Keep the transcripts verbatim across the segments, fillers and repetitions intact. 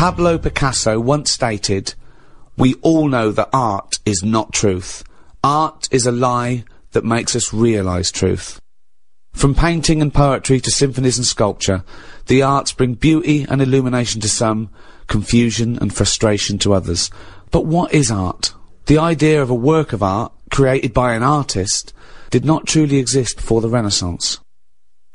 Pablo Picasso once stated, "We all know that art is not truth. Art is a lie that makes us realise truth." From painting and poetry to symphonies and sculpture, the arts bring beauty and illumination to some, confusion and frustration to others. But what is art? The idea of a work of art, created by an artist, did not truly exist before the Renaissance.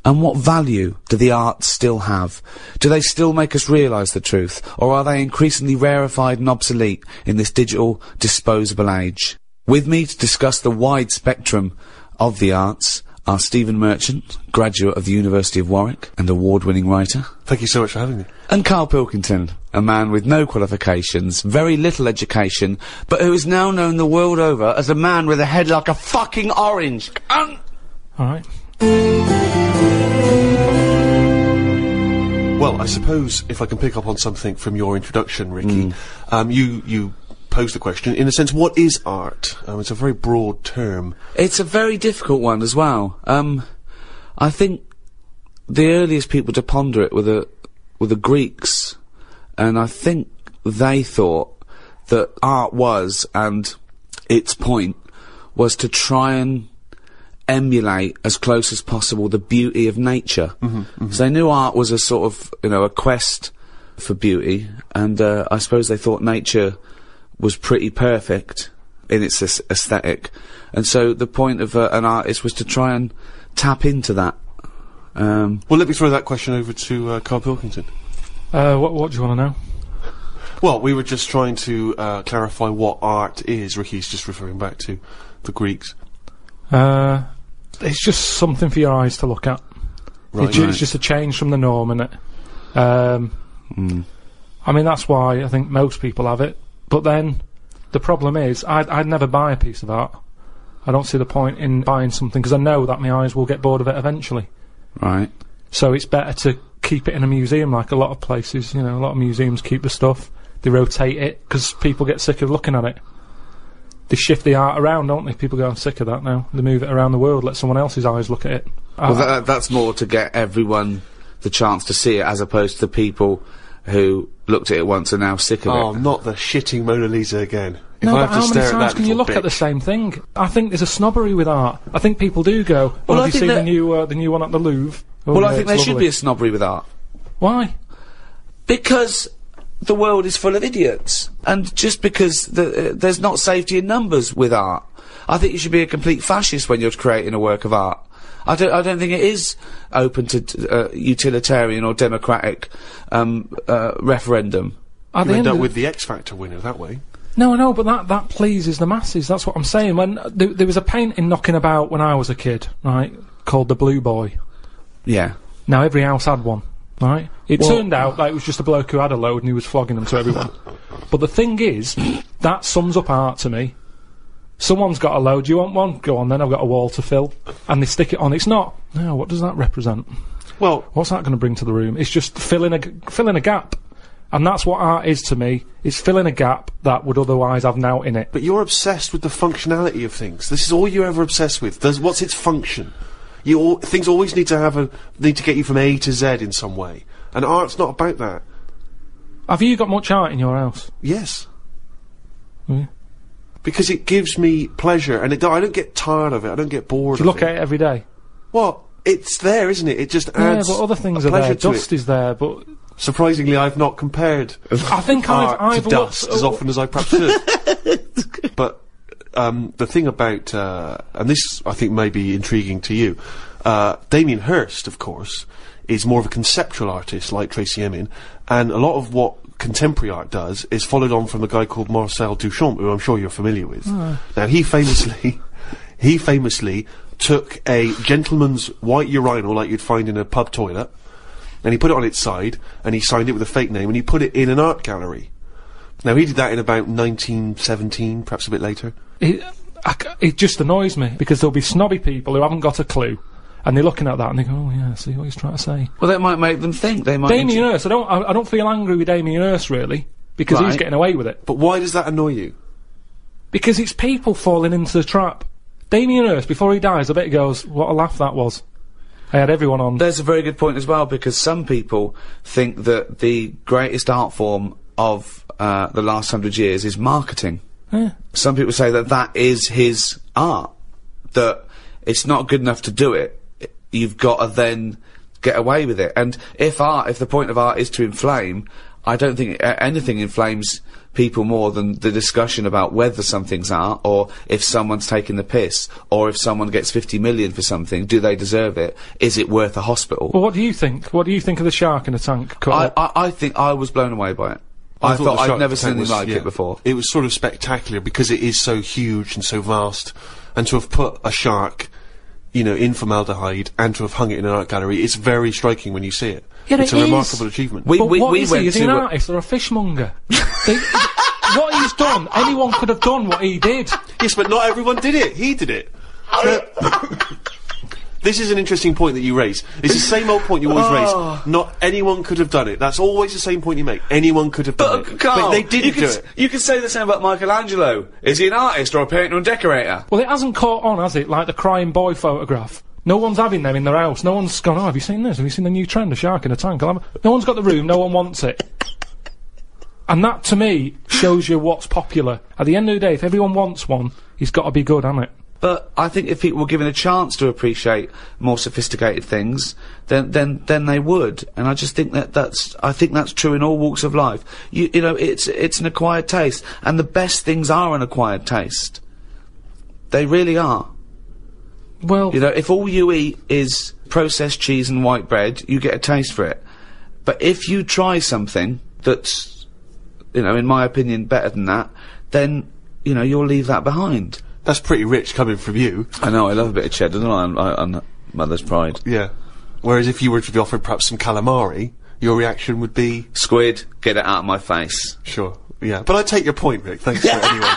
And what value do the arts still have? Do they still make us realise the truth, or are they increasingly rarefied and obsolete in this digital, disposable age? With me to discuss the wide spectrum of the arts are Stephen Merchant, graduate of the University of Warwick and award-winning writer. Thank you so much for having me. And Karl Pilkington, a man with no qualifications, very little education, but who is now known the world over as a man with a head like a fucking orange. All right. Well, I suppose if I can pick up on something from your introduction, Ricky, mm. um, you you pose the question, in a sense, what is art? Um, it's a very broad term. It's a very difficult one as well. Um, I think the earliest people to ponder it were the, were the Greeks, and I think they thought that art was, and its point, was to try and emulate as close as possible the beauty of nature. Mm-hmm, mm-hmm. So they knew art was a sort of, you know, a quest for beauty, and uh, I suppose they thought nature was pretty perfect in its aesthetic, and so the point of uh, an artist was to try and tap into that. Um, well, let me throw that question over to uh, Karl Pilkington. Uh, what, what do you want to know? Well, we were just trying to uh, clarify what art is. Ricky's just referring back to the Greeks. Uh, it's just something for your eyes to look at. Right, it's, right. It's just a change from the norm, isn't it? Um, mm. I mean, that's why I think most people have it. But then, the problem is, I'd, I'd never buy a piece of art. I don't see the point in buying something, because I know that my eyes will get bored of it eventually. Right. So it's better to keep it in a museum, like a lot of places, you know, a lot of museums keep the stuff, they rotate it, because people get sick of looking at it. They shift the art around, don't they? People go, I'm sick of that now. They move it around the world, let someone else's eyes look at it. Well, uh, that, that's more to get everyone the chance to see it, as opposed to the people who looked at it once and now sick of oh, it. Oh, not the shitting Mona Lisa again. If no, I have but to how stare many times at that can you look bitch. At the same thing? I think there's a snobbery with art. I think people do go, oh, well, have I you think seen the new, uh, the new one at the Louvre? Oh, well, yeah, I think there lovely. Should be a snobbery with art. Why? Because the world is full of idiots. And just because the, uh, there's not safety in numbers with art. I think you should be a complete fascist when you're creating a work of art. I don't, I don't think it is open to t uh, utilitarian or democratic um, uh, referendum. At you end up with the X Factor winner that way. No, I know, but that, that pleases the masses, that's what I'm saying. When th There was a painting knocking about when I was a kid, right, called The Blue Boy. Yeah. Now every house had one, right? It well, turned out that it was just a bloke who had a load and he was flogging them to everyone. But the thing is, that sums up art to me. Someone's got a load, you want one? Go on then, I've got a wall to fill. And they stick it on, it's not, no, what does that represent? Well... What's that going to bring to the room? It's just filling a, filling a gap. And that's what art is to me, it's filling a gap that would otherwise have now in it. But you're obsessed with the functionality of things. This is all you're ever obsessed with. There's, what's its function? You all, things always need to have a, need to get you from A to Z in some way. And art's not about that. Have you got much art in your house? Yes. Mm. Because it gives me pleasure, and it don't, I don't get tired of it, I don't get bored of it. You look at it every day? Well, it's there, isn't it? It just adds Yeah, but other things are there, dust is there, but... Surprisingly, I've not compared I think I've, I've to dust as often as I perhaps should. But, um, the thing about, uh, and this I think may be intriguing to you, uh, Damien Hirst, of course, is more of a conceptual artist, like Tracy Emin, and a lot of what contemporary art does is followed on from a guy called Marcel Duchamp, who I'm sure you're familiar with. Oh. Now he famously, he famously took a gentleman's white urinal like you'd find in a pub toilet, and he put it on its side, and he signed it with a fake name, and he put it in an art gallery. Now he did that in about nineteen seventeen, perhaps a bit later. It, I, it just annoys me, because there'll be snobby people who haven't got a clue. And they're looking at that and they go, oh yeah, I see what he's trying to say. Well, that might make them think they might. Damien Hirst, I don't, I, I don't feel angry with Damien Hirst really, because right. he's getting away with it. But why does that annoy you? Because it's people falling into the trap. Damien Hirst, before he dies, I bet he goes, what a laugh that was. I had everyone on. There's a very good point as well, because some people think that the greatest art form of uh, the last hundred years is marketing. Yeah. Some people say that that is his art, that it's not good enough to do it, you've got to then get away with it. And if art, if the point of art is to inflame, I don't think uh, anything inflames people more than the discussion about whether something's art, or if someone's taking the piss, or if someone gets fifty million for something, do they deserve it? Is it worth a hospital? Well, what do you think? What do you think of the shark in a tank? I, I, I think I was blown away by it. I, I thought, thought I'd never seen anything like yeah, it before. It was sort of spectacular because it is so huge and so vast, and to have put a shark, you know, in formaldehyde and to have hung it in an art gallery, it's very striking when you see it. Yeah, it's it a is. remarkable achievement. We, but we, what we is went he? Is he an artist or a fishmonger? they, what he's done, anyone could have done what he did. Yes, but not everyone did it. He did it. This is an interesting point that you raise. It's the same old point you always oh. raise. Not anyone could have done it. That's always the same point you make. Anyone could have done but, it. Carl, but they didn't do it. You could say the same about Michelangelo. Is he an artist or a painter and decorator? Well, it hasn't caught on, has it? Like the crying boy photograph. No one's having them in their house. No one's gone, oh, have you seen this? Have you seen the new trend, a shark in a tank? Have... No one's got the room, no one wants it. And that, to me, shows you what's popular. At the end of the day, if everyone wants one, it's got to be good, hasn't it? But I think if people were given a chance to appreciate more sophisticated things, then then then they would. And I just think that that's I think that's true in all walks of life. You you know, it's it's an acquired taste, and the best things are an acquired taste. They really are. Well, you know, if all you eat is processed cheese and white bread, you get a taste for it. But if you try something that's, you know, in my opinion, better than that, then you know you'll leave that behind. That's pretty rich coming from you. I know, I love a bit of cheddar, don't I? On Mother's Pride. Yeah. Whereas if you were to be offered perhaps some calamari, your reaction would be... Squid, get it out of my face. Sure, yeah. But I take your point, Rick. Thanks for it anyway.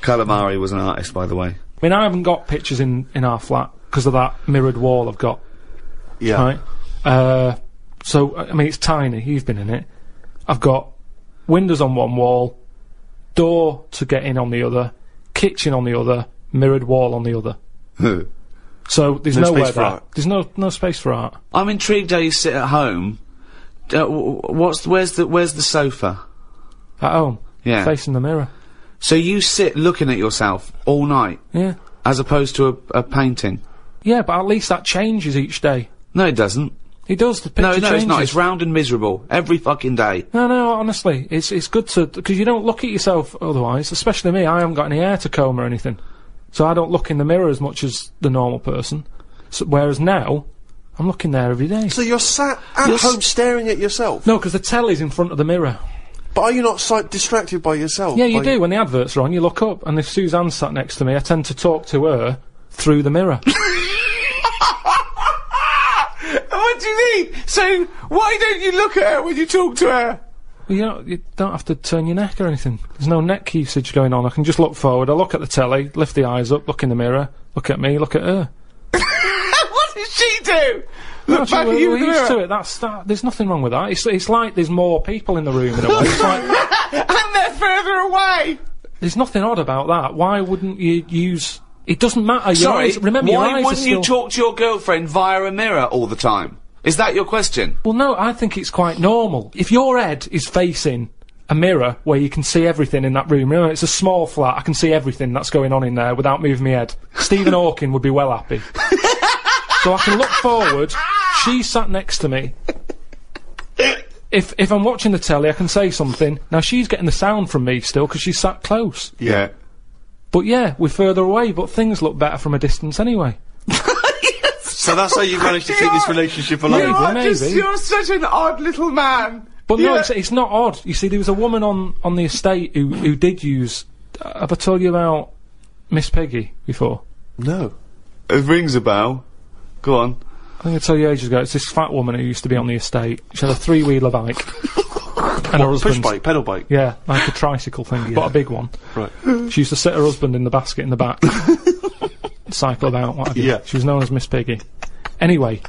Calamari was an artist, by the way. I mean, I haven't got pictures in, in our flat because of that mirrored wall I've got. Yeah. Right? Uh, so, I mean, it's tiny. You've been in it. I've got windows on one wall, door to get in on the other, kitchen on the other, mirrored wall on the other. So there's no nowhere there. There's no no space for art. I'm intrigued how you sit at home. Uh, what's where's the where's the sofa? At home. Yeah. Facing the mirror. So you sit looking at yourself all night. Yeah. As opposed to a, a painting. Yeah, but at least that changes each day. No, it doesn't. It does, the picture No, no, changes. It's not. It's round and miserable. Every fucking day. No, no, honestly. It's it's good to... Because you don't look at yourself otherwise. Especially me, I haven't got any hair to comb or anything. So I don't look in the mirror as much as the normal person. So, whereas now, I'm looking there every day. So you're sat at you're home staring at yourself? No, because the telly's in front of the mirror. But are you not so distracted by yourself? Yeah, you do. When the adverts are on, you look up. And if Suzanne sat next to me, I tend to talk to her through the mirror. What do you mean? So, why don't you look at her when you talk to her? Well, you don't, you don't have to turn your neck or anything. There's no neck usage going on. I can just look forward. I look at the telly, lift the eyes up, look in the mirror, look at me, look at her. What did she do? Look actually, back we're, at you we're in the used mirror. To it. That's, that, there's nothing wrong with that. It's, it's like there's more people in the room in a way. It's like... And they're further away! There's nothing odd about that. Why wouldn't you use... It doesn't matter. Sorry, your eyes, remember your eyes are still... Why wouldn't you talk to your girlfriend via a mirror all the time? Is that your question? Well, no, I think it's quite normal. If your head is facing a mirror where you can see everything in that room, remember, it's a small flat, I can see everything that's going on in there without moving my head. Stephen Hawking would be well happy. So I can look forward, she sat next to me. If if I'm watching the telly, I can say something. Now, she's getting the sound from me still, because she's sat close. Yeah. But yeah, we're further away, but things look better from a distance anyway. So that's how you managed to keep this relationship alive. You are maybe. Just, you're such an odd little man. But yeah. No, it's, it's not odd. You see, there was a woman on, on the estate who, who did use... Uh, have I told you about Miss Peggy before? No. It rings a bell. Go on. I think I told you ages ago, it's this fat woman who used to be on the estate. She had a three-wheeler bike. And what, her husband, push bike, pedal bike? Yeah, like a tricycle thing, yeah. But a big one. Right. She used to sit her husband in the basket in the back. Cycle about, what have you. Yeah. She was known as Miss Piggy. Anyway.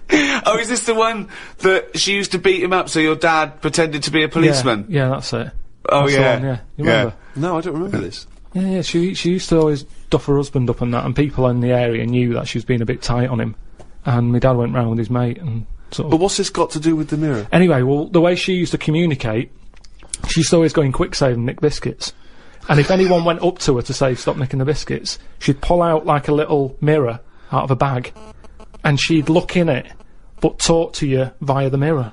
Oh, is this the one that she used to beat him up so your dad pretended to be a policeman? Yeah, yeah, that's it. Oh, that's yeah. One, yeah. You remember? Yeah. No, I don't remember this. Yeah, yeah, she she used to always duff her husband up and that, and people in the area knew that she was being a bit tight on him. And my dad went round with his mate and sort of... But what's this got to do with the mirror? Anyway, well, the way she used to communicate, she used to always go in quicksave and nick biscuits. And if anyone went up to her to say, stop nicking the biscuits, she'd pull out like a little mirror out of a bag, and she'd look in it, but talk to you via the mirror.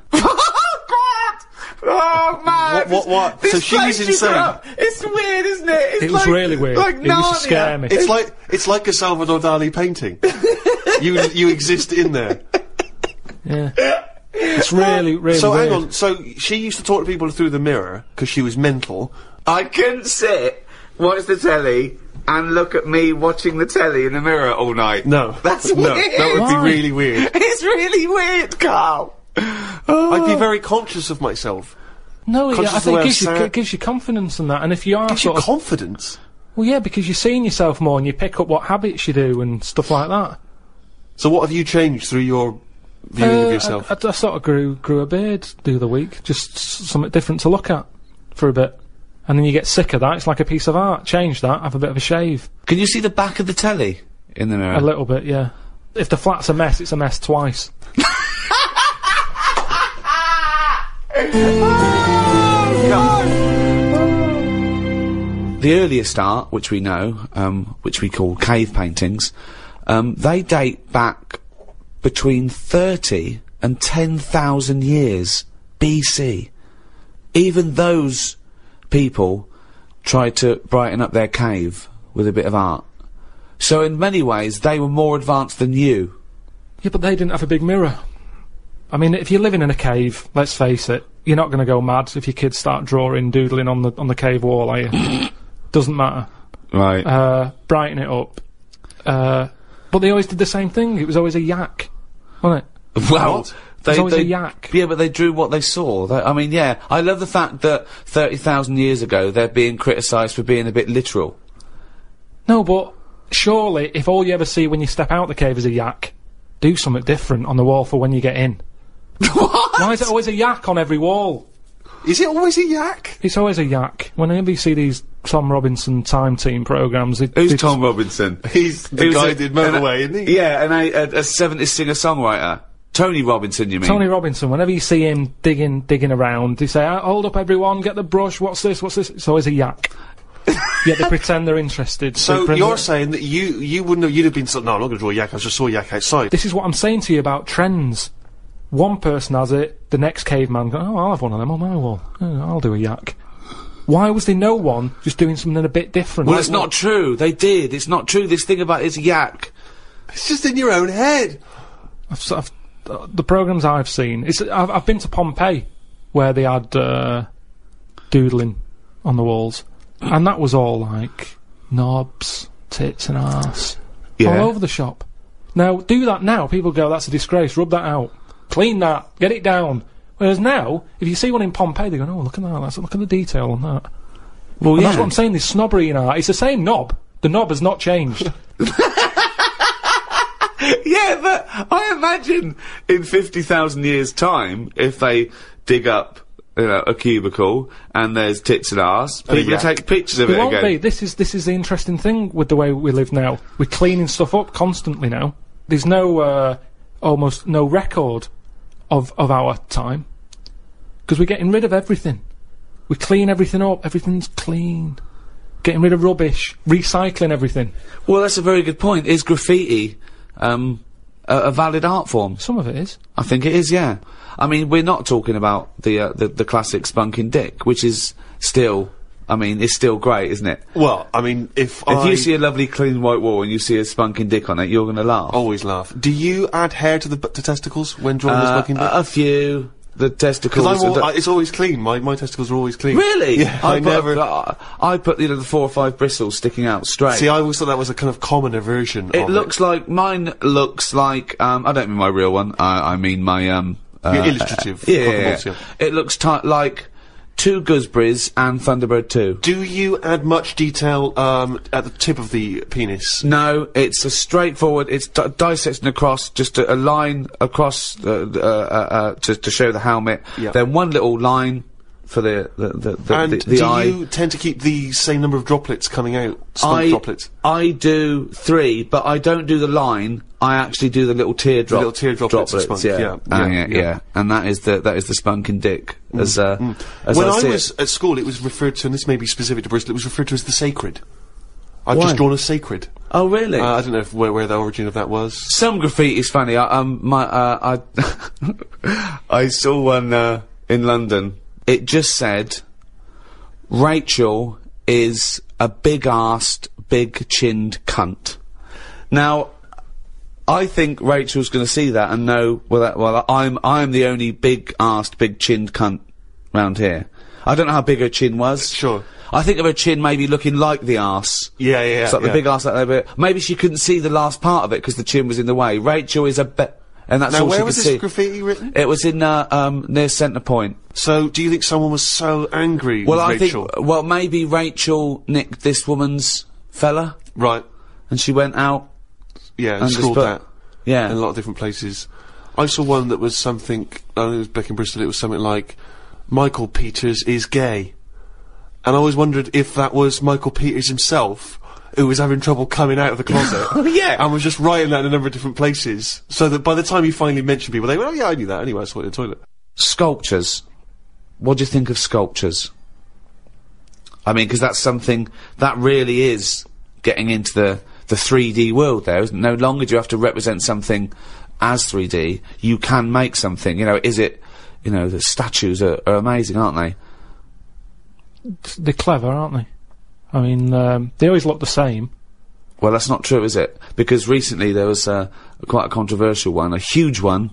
Oh man! What? What? What? This so she was insane. It's weird, isn't it? It's it was like, really weird. Like it Narnia. Used to scare me. It's like it's like a Salvador Dali painting. you you exist in there. Yeah. It's really really. So weird. Hang on. So she used to talk to people through the mirror because she was mental. I couldn't sit, watch the telly, and look at me watching the telly in the mirror all night. No, that's no, weird. That would Why? Be really weird. It's really weird, Carl. Oh. I'd be very conscious of myself. No, yeah, I think it gives, you, it gives you confidence in that, and if you are gives sort you of confidence. Well, yeah, because you're seeing yourself more, and you pick up what habits you do and stuff like that. So, what have you changed through your viewing uh, of yourself? I, I, I sort of grew grew a beard the other week, just s something different to look at for a bit, and then you get sick of that. It's like a piece of art. Change that. Have a bit of a shave. Can you see the back of the telly in the mirror? A little bit, yeah. If the flat's a mess, it's a mess twice. Oh, the earliest art, which we know, um, which we call cave paintings, um, they date back between thirty and ten thousand years B C. Even those people tried to brighten up their cave with a bit of art. So in many ways, they were more advanced than you. Yeah, but they didn't have a big mirror. I mean, if you're living in a cave, let's face it, you're not going to go mad if your kids start drawing, doodling on the on the cave wall, are you? Doesn't matter. Right. Uh, brighten it up. Uh, but they always did the same thing. It was always a yak, wasn't it? Well, they, it was always they, a yak. Yeah, but they drew what they saw. They, I mean, yeah, I love the fact that thirty thousand years ago they're being criticised for being a bit literal. No, but surely if all you ever see when you step out the cave is a yak, do something different on the wall for when you get in. What? Why is it always a yak on every wall? Is it always a yak? It's always a yak. Whenever you see these Tom Robinson time team programmes... Who's Tom Robinson? He's the guy who did Motorway, isn't he? Yeah, and a, a, a seventies singer-songwriter. Tony Robinson, you mean? Tony Robinson. Whenever you see him digging, digging around, they say, oh, hold up everyone, get the brush, what's this, what's this? It's always a yak. Yeah, they pretend they're interested. So they you're saying that you, you wouldn't have, you'd have been sort of, no, I'm not going to draw a yak, I just saw a yak outside. This is what I'm saying to you about trends. One person has it, the next caveman goes, oh, I'll have one of them on my wall. Oh, I'll do a yak. Why was there no one just doing something a bit different? Well, like it's what? Not true. They did. It's not true. This thing about it's yak. It's just in your own head. I've, I've, uh, the programmes I've seen, it's, I've, I've been to Pompeii, where they had, uh, doodling on the walls. And that was all, like, knobs, tits and arse. Yeah. All over the shop. Now, do that now. People go, that's a disgrace. Rub that out. Clean that. Get it down. Whereas now, if you see one in Pompeii, they go, oh, look at that. That's, look at the detail on that. Well, and yeah. That's what I'm saying, this snobbery in art. It's the same knob. The knob has not changed. Yeah, but I imagine in fifty thousand years' time, if they dig up, you know, a cubicle and there's tits and arse, people will take pictures of it, it won't again. Be. This is, this is the interesting thing with the way we live now. We're cleaning stuff up constantly now. There's no, uh, almost no record Of, of our time. Because we're getting rid of everything. We clean everything up, everything's clean. Getting rid of rubbish, recycling everything. Well, that's a very good point. Is graffiti, um, a, a valid art form? Some of it is. I think it is, yeah. I mean, we're not talking about the, uh, the, the classic spunking dick, which is still, I mean, it's still great, isn't it? Well, I mean, if, if I... If you see a lovely clean white wall and you see a spunking dick on it, you're gonna laugh. Always laugh. Do you add hair to the to testicles when drawing uh, the spunking dick? A few. The testicles... Cause I'm all, I, it's always clean. My, my testicles are always clean. Really? Yeah, I, I never... A, I put, you know, the four or five bristles sticking out straight. See, I always thought that was a kind of commoner version it of looks it. like... Mine looks like, um, I don't mean my real one. I, I mean my, um... Uh, Your illustrative. Uh, yeah, yeah, yeah. It looks tight like... Two gooseberries and Thunderbird two. Do you add much detail, um, at the tip of the penis? No, it's a straightforward, it's d dissecting across, just a, a line across, uh, uh, uh, uh to, to show the helmet. Yep. Then one little line for the the the, the, and the, the do eye. You tend to keep the same number of droplets coming out? I, droplets. I do three, but I don't do the line. I actually do the little teardrop, the little tear droplets, droplets yeah. Yeah. Yeah. Um, yeah, yeah, yeah, and that is the that is the spunk and dick. Mm. As, uh, mm. as when I, I was it. at school, it was referred to, and this may be specific to Bristol, it was referred to as the sacred. I've Why? just drawn a sacred. Oh really? Uh, I don't know if, where, where the origin of that was. Some graffiti is funny. I, um, my, uh, I, I saw one uh, in London. It just said, "Rachel is a big-assed, big-chinned cunt." Now, I think Rachel's going to see that and know, well, that, well, I'm I'm the only big-assed, big-chinned cunt round here. I don't know how big her chin was. Sure. I think of her chin maybe looking like the arse. Yeah, yeah, yeah. It's like yeah. the big arse like that, but maybe she couldn't see the last part of it because the chin was in the way. Rachel is a be- and that's now, all she could see. Now, where was this graffiti written? It was in, uh, um, near Centrepoint. So, do you think someone was so angry well, with I Rachel? Think, well, maybe Rachel nicked this woman's fella. Right. And she went out. Yeah, and scored that. Yeah. In a lot of different places. I saw one that was something, I think it was back in Bristol, it was something like, Michael Peters is gay. And I always wondered if that was Michael Peters himself who was having trouble coming out of the closet. Yeah. And was just writing that in a number of different places. So that by the time you finally mentioned people, they went, oh yeah, I knew that. Anyway, I saw it in the toilet. Sculptures. What do you think of sculptures? I mean, because that's something that really is getting into the, the three D world there, isn't it? No longer do you have to represent something as three D. You can make something. You know, is it, you know, the statues are, are amazing, aren't they? They're clever, aren't they? I mean, um, they always look the same. Well, that's not true, is it? Because recently there was uh, quite a controversial one, a huge one,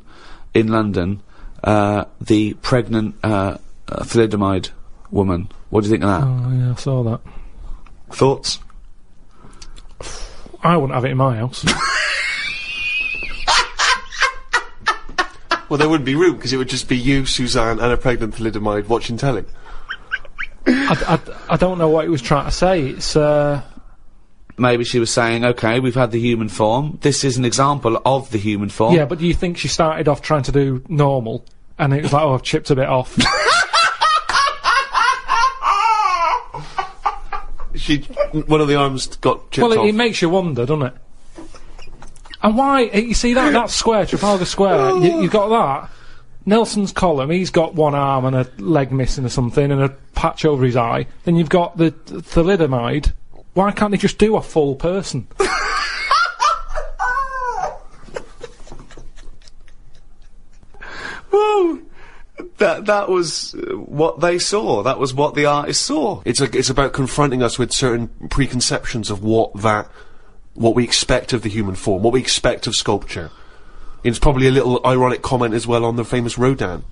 in London, uh, the pregnant uh, thalidomide woman. What do you think of that? Oh, yeah, I saw that. Thoughts? I wouldn't have it in my house. Well, there wouldn't be room, because it would just be you, Suzanne, and a pregnant thalidomide watching telly. I, I, I don't know what he was trying to say, it's, uh... Maybe she was saying, okay, we've had the human form, this is an example of the human form. Yeah, but do you think she started off trying to do normal, and it was like, oh, I've chipped a bit off? She... one of the arms got chipped well, it, off. Well, it makes you wonder, doesn't it? And why... you see, that, that square, Trafalgar Square, you, you got that... Nelson's column, he's got one arm and a leg missing or something and a patch over his eye. Then you've got the th thalidomide. Why can't they just do a full person? Whoa! That, that was uh, what they saw. That was what the artist saw. It's like, it's about confronting us with certain preconceptions of what that, what we expect of the human form, what we expect of sculpture. It's probably a little ironic comment as well on the famous Rodin.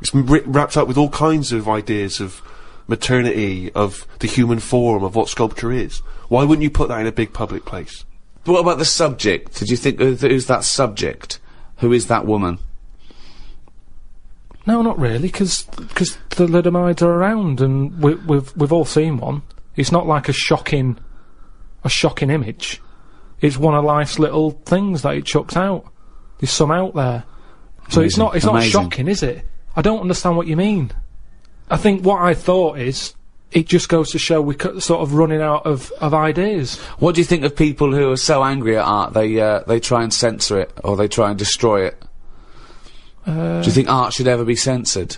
It's wrapped up with all kinds of ideas of maternity, of the human form, of what sculpture is. Why wouldn't you put that in a big public place? But what about the subject? Did you think, uh, th who's that subject? Who is that woman? No, not really, because the thalidomides are around and we, we've, we've all seen one. It's not like a shocking, a shocking image. It's one of life's little things that it chucks out. There's some out there. So amazing. It's not, it's not amazing. Shocking, is it? I don't understand what you mean. I think what I thought is, it just goes to show we're sort of running out of, of ideas. What do you think of people who are so angry at art, they, uh, they try and censor it, or they try and destroy it? Uh, do you think art should ever be censored?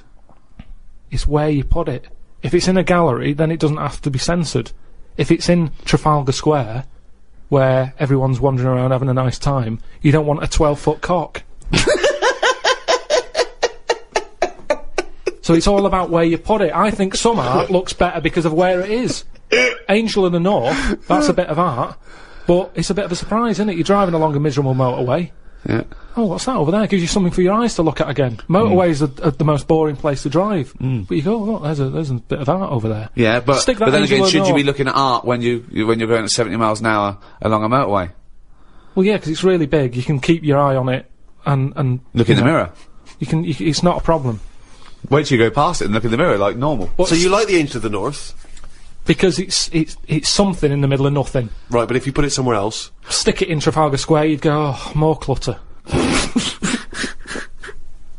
It's where you put it. If it's in a gallery, then it doesn't have to be censored. If it's in Trafalgar Square, where everyone's wandering around having a nice time, you don't want a twelve foot cock. So it's all about where you put it. I think some art looks better because of where it is. Angel of the North, that's a bit of art, but it's a bit of a surprise, isn't it? You're driving along a miserable motorway. Yeah. Oh, what's that over there? Gives you something for your eyes to look at again. Motorways mm. are, are the most boring place to drive. Mm. But you go, oh, look, there's a, there's a bit of art over there. Yeah, but, Stick that but then again, should you be looking at art when, you, you, when you're going at seventy miles an hour along a motorway? Well, yeah, because it's really big. You can keep your eye on it and... and look in know, the mirror. You can. You, it's not a problem. Wait till you go past it and look in the mirror like normal. What's so you like the Angel of the North? Because it's, it's, it's something in the middle of nothing. Right, but if you put it somewhere else... Stick it in Trafalgar Square, you'd go, oh, more clutter.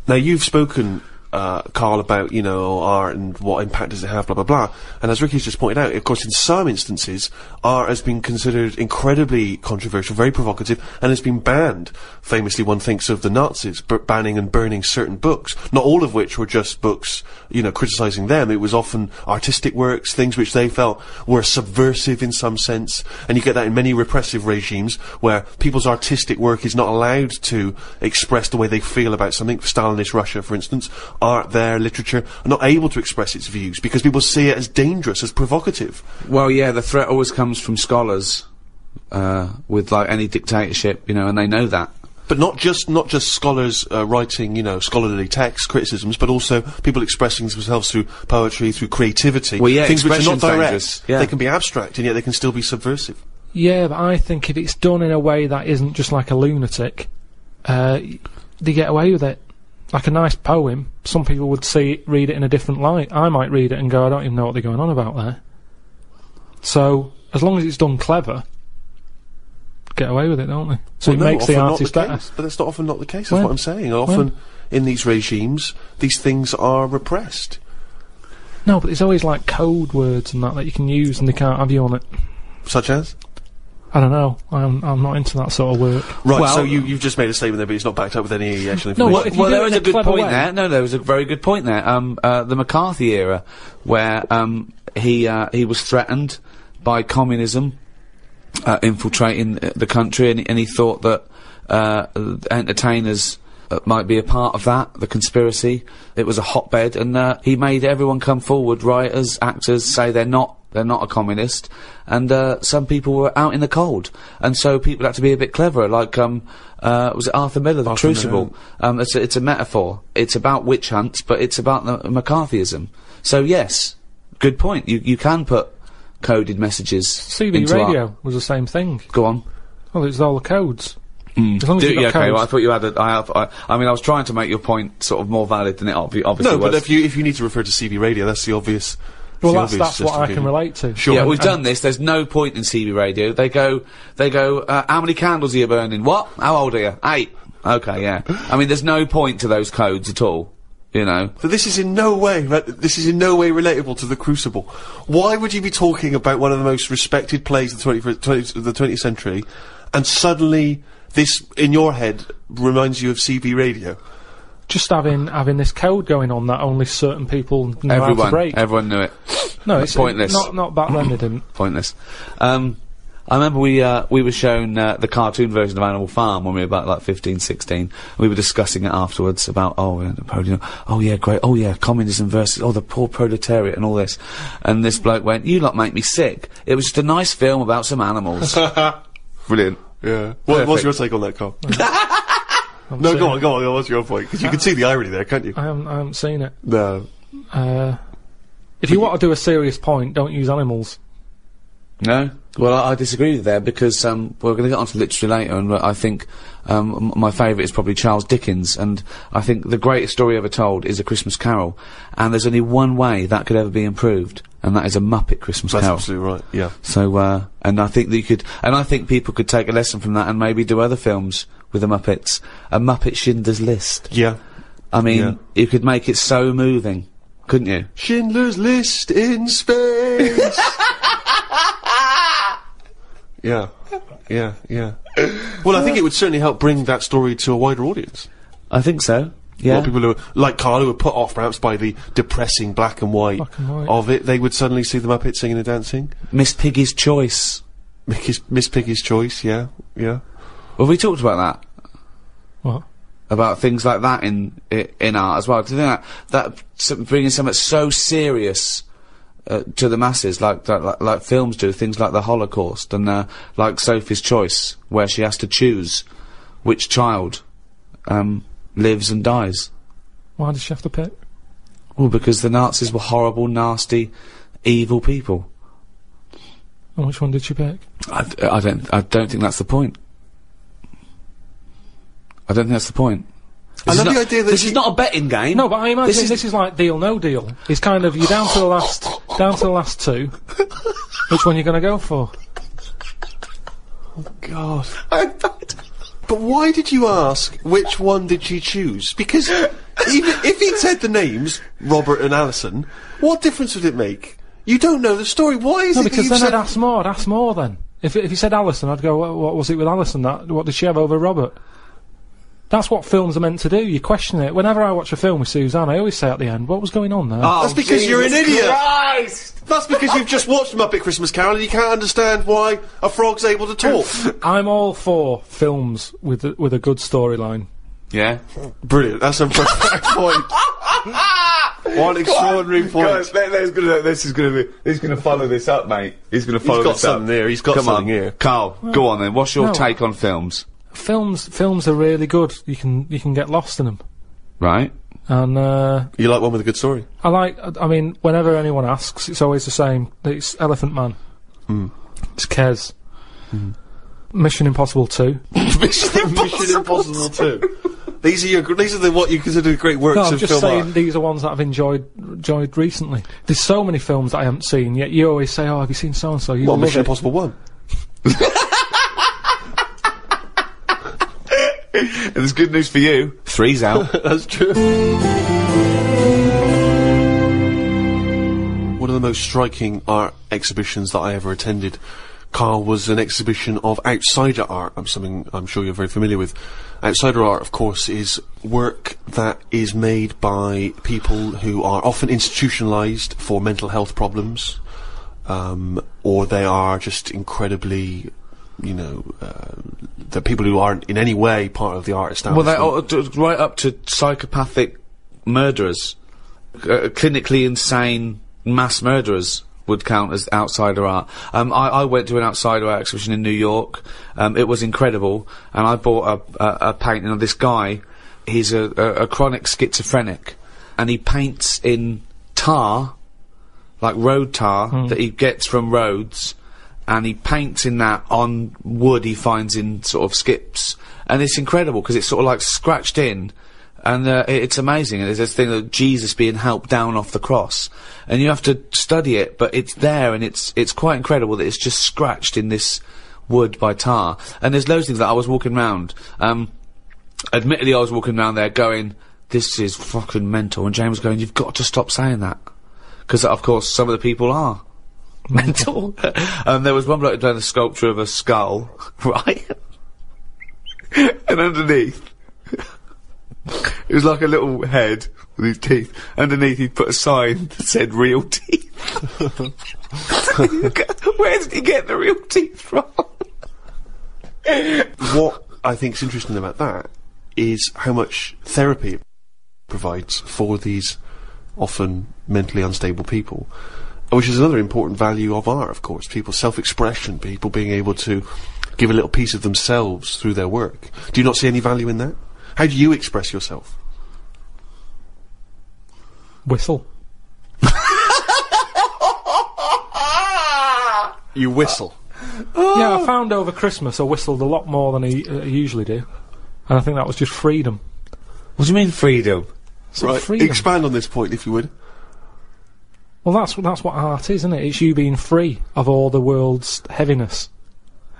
Now, you've spoken uh, Karl about, you know, art and what impact does it have, blah, blah, blah. And as Ricky's just pointed out, of course, in some instances, art has been considered incredibly controversial, very provocative, and has been banned. Famously, one thinks of the Nazis b banning and burning certain books, not all of which were just books, you know, criticising them. It was often artistic works, things which they felt were subversive in some sense, and you get that in many repressive regimes where people's artistic work is not allowed to express the way they feel about something. Stalinist Russia, for instance, art there, literature, are not able to express its views because people see it as dangerous, as provocative. Well, yeah, the threat always comes from scholars, uh, with, like, any dictatorship, you know, and they know that. But not just, not just scholars uh, writing, you know, scholarly texts, criticisms, but also people expressing themselves through poetry, through creativity. Well, yeah, things which are not direct. Yeah. They can be abstract, and yet they can still be subversive. Yeah, but I think if it's done in a way that isn't just like a lunatic, uh, they get away with it. Like a nice poem, some people would see it, read it in a different light. I might read it and go, I don't even know what they're going on about there. So, as long as it's done clever, get away with it, don't they? So well, it no, makes the artist the better. Case, but that's not often not the case, that's when? what I'm saying. Often, when? in these regimes, these things are repressed. No, but it's always like code words and that that you can use and they can't have you on it. Such as? I don't know. I'm, I'm not into that sort of work. Right, well, so you, you've just made a statement there, but it's not backed up with any actual information. No, well, well there was a good point way. there. No, there was a very good point there. Um, uh, the McCarthy era, where um, he, uh, he was threatened by communism uh, infiltrating the country, and, and he thought that uh, entertainers uh, might be a part of that, the conspiracy. It was a hotbed, and uh, he made everyone come forward, writers, actors, say they're not They're not a communist, and uh, some people were out in the cold, and so people had to be a bit cleverer. Like, um, uh, was it Arthur Miller, The Crucible? Um, it's a, it's a metaphor. It's about witch hunts, but it's about the McCarthyism. So yes, good point. You you can put coded messages. C B radio art. was the same thing. Go on. Well, it was all the codes. Mm. As long as Do, you yeah, okay, well, I thought you had a, I, have, I, I mean, I was trying to make your point sort of more valid than it obvi obviously was. No, but if you if you need to refer to C B radio, that's the obvious. Well, that's, that's what I can relate to. Sure. Yeah, we've done this, there's no point in C B radio. They go, they go, uh, how many candles are you burning? What? How old are you? Eight. Okay, yeah. I mean, there's no point to those codes at all, you know. So this is in no way, this is in no way relatable to The Crucible. Why would you be talking about one of the most respected plays of the twentieth century, and suddenly this, in your head, reminds you of C B radio? Just having having this code going on that only certain people know everyone, how to break. Everyone knew it. No, it's pointless. It, not not back then they didn't. Pointless. Um, I remember we uh, we were shown uh, the cartoon version of Animal Farm when we were about like fifteen, sixteen. We were discussing it afterwards about oh you know, oh yeah great oh yeah communism versus oh the poor proletariat and all this, and this bloke went, you lot make me sick. It was just a nice film about some animals. Brilliant. Yeah. What, what's your take on that, Carl? I'm no, go on, go on, go on, what's your point? Because you can see the irony there, can't you? I haven't, I haven't seen it. No. Uh, if you want to do a serious point, don't use animals. No? Well, I, I disagree with there, because um, we're going to get onto literature later, and I think um, my favourite is probably Charles Dickens, and I think the greatest story ever told is A Christmas Carol, and there's only one way that could ever be improved, and that is a Muppet Christmas Carol. That's absolutely right, yeah. So, uh, and I think that you could, and I think people could take a lesson from that and maybe do other films with the Muppets. A Muppet Schindler's List. Yeah. I mean, yeah. You could make it so moving, couldn't you? Schindler's List in space! Yeah. Yeah, yeah. Well, I think it would certainly help bring that story to a wider audience. I think so. Yeah. Well, people who, like Carl, who were put off perhaps by the depressing black and white, black and white. of it, they would suddenly see the Muppets singing and dancing. Miss Piggy's Choice. Miss, Miss Piggy's Choice, yeah, yeah. Well, we talked about that. What? About things like that in in, in art as well. Do you think that, that bringing something so serious uh, to the masses, like, like like films do, things like the Holocaust and uh, like Sophie's Choice, where she has to choose which child um, lives and dies. Why does she have to pick? Well, because the Nazis were horrible, nasty, evil people. And which one did she pick? I, I don't. I don't think that's the point. I don't think that's the point. This I love not, the idea that this is not a betting game. No, but I imagine this is, this is like Deal No Deal. It's kind of you're down to the last, down to the last two. Which one are you going to go for? Oh God! But why did you ask? Which one did she choose? Because even if he'd said the names, Robert and Alison, what difference would it make? You don't know the story. Why is no, it because that you've then said I'd ask more, I'd ask more then. If, if you said Alison, I'd go, what, what was it with Alison? That, what did she have over Robert? That's what films are meant to do. You question it. Whenever I watch a film with Suzanne, I always say at the end, what was going on there? Oh, that's because Jesus you're an idiot. Christ. That's because you've just watched Muppet Christmas Carol and you can't understand why a frog's able to talk. I'm all for films with a, with a good storyline. Yeah? Brilliant. That's a perfect point. One extraordinary God, point. God, that, that's gonna, this is gonna be, he's gonna follow this up, mate. He's gonna follow he's got this something up. There, he's got Come something on. Here. Karl, well, go on then. What's your no, take on films? Films, films are really good. You can, you can get lost in them. Right. And, uh... you like one with a good story? I like, I mean, whenever anyone asks, it's always the same. It's Elephant Man. Mm. It's Kez. Mm. Mission Impossible two. Mission Impossible, Mission Impossible two. These are your, these are the, what you consider the great works of film. No, I'm just saying art. These are ones that I've enjoyed, enjoyed recently. There's so many films that I haven't seen, yet you always say, oh, have you seen so-and-so? You well, Mission it. Impossible one. And there's good news for you. Three's out. That's true. One of the most striking art exhibitions that I ever attended, Karl, was an exhibition of outsider art. I'm something I'm sure you're very familiar with. Outsider art, of course, is work that is made by people who are often institutionalized for mental health problems, um, or they are just incredibly, you know, uh, the people who aren't in any way part of the art establishment. Well, they are right up to psychopathic murderers, uh, clinically insane mass murderers would count as outsider art. Um, I, I went to an outsider art exhibition in New York. Um, it was incredible, and I bought a, a, a painting of this guy. He's a, a, a chronic schizophrenic, and he paints in tar, like road tar, mm. that he gets from roads, and he paints in that on wood he finds in sort of skips. And it's incredible, because it's sort of like scratched in, and uh, it, it's amazing. There's this thing of Jesus being helped down off the cross, and you have to study it, but it's there, and it's it's quite incredible that it's just scratched in this wood by tar. And there's loads of things that I was walking around, um, admittedly I was walking around there going, this is fucking mental, and James was going, you've got to stop saying that, because uh, of course some of the people are mental. Um, there was one bloke who'd done a sculpture of a skull, right? And underneath, it was like a little head with his teeth. Underneath, he'd put a sign that said "real teeth." Where did he get the real teeth from? What I think's interesting about that is how much therapy it provides for these often mentally unstable people, which is another important value of art, of course. People's self-expression, people being able to give a little piece of themselves through their work. Do you not see any value in that? How do you express yourself? Whistle. You whistle. Uh, oh. Yeah, I found over Christmas I whistled a lot more than I, uh, I usually do. And I think that was just freedom. What do you mean freedom? Right, freedom. Expand on this point, if you would. Well, that's, that's what art is, isn't it? It's you being free of all the world's heaviness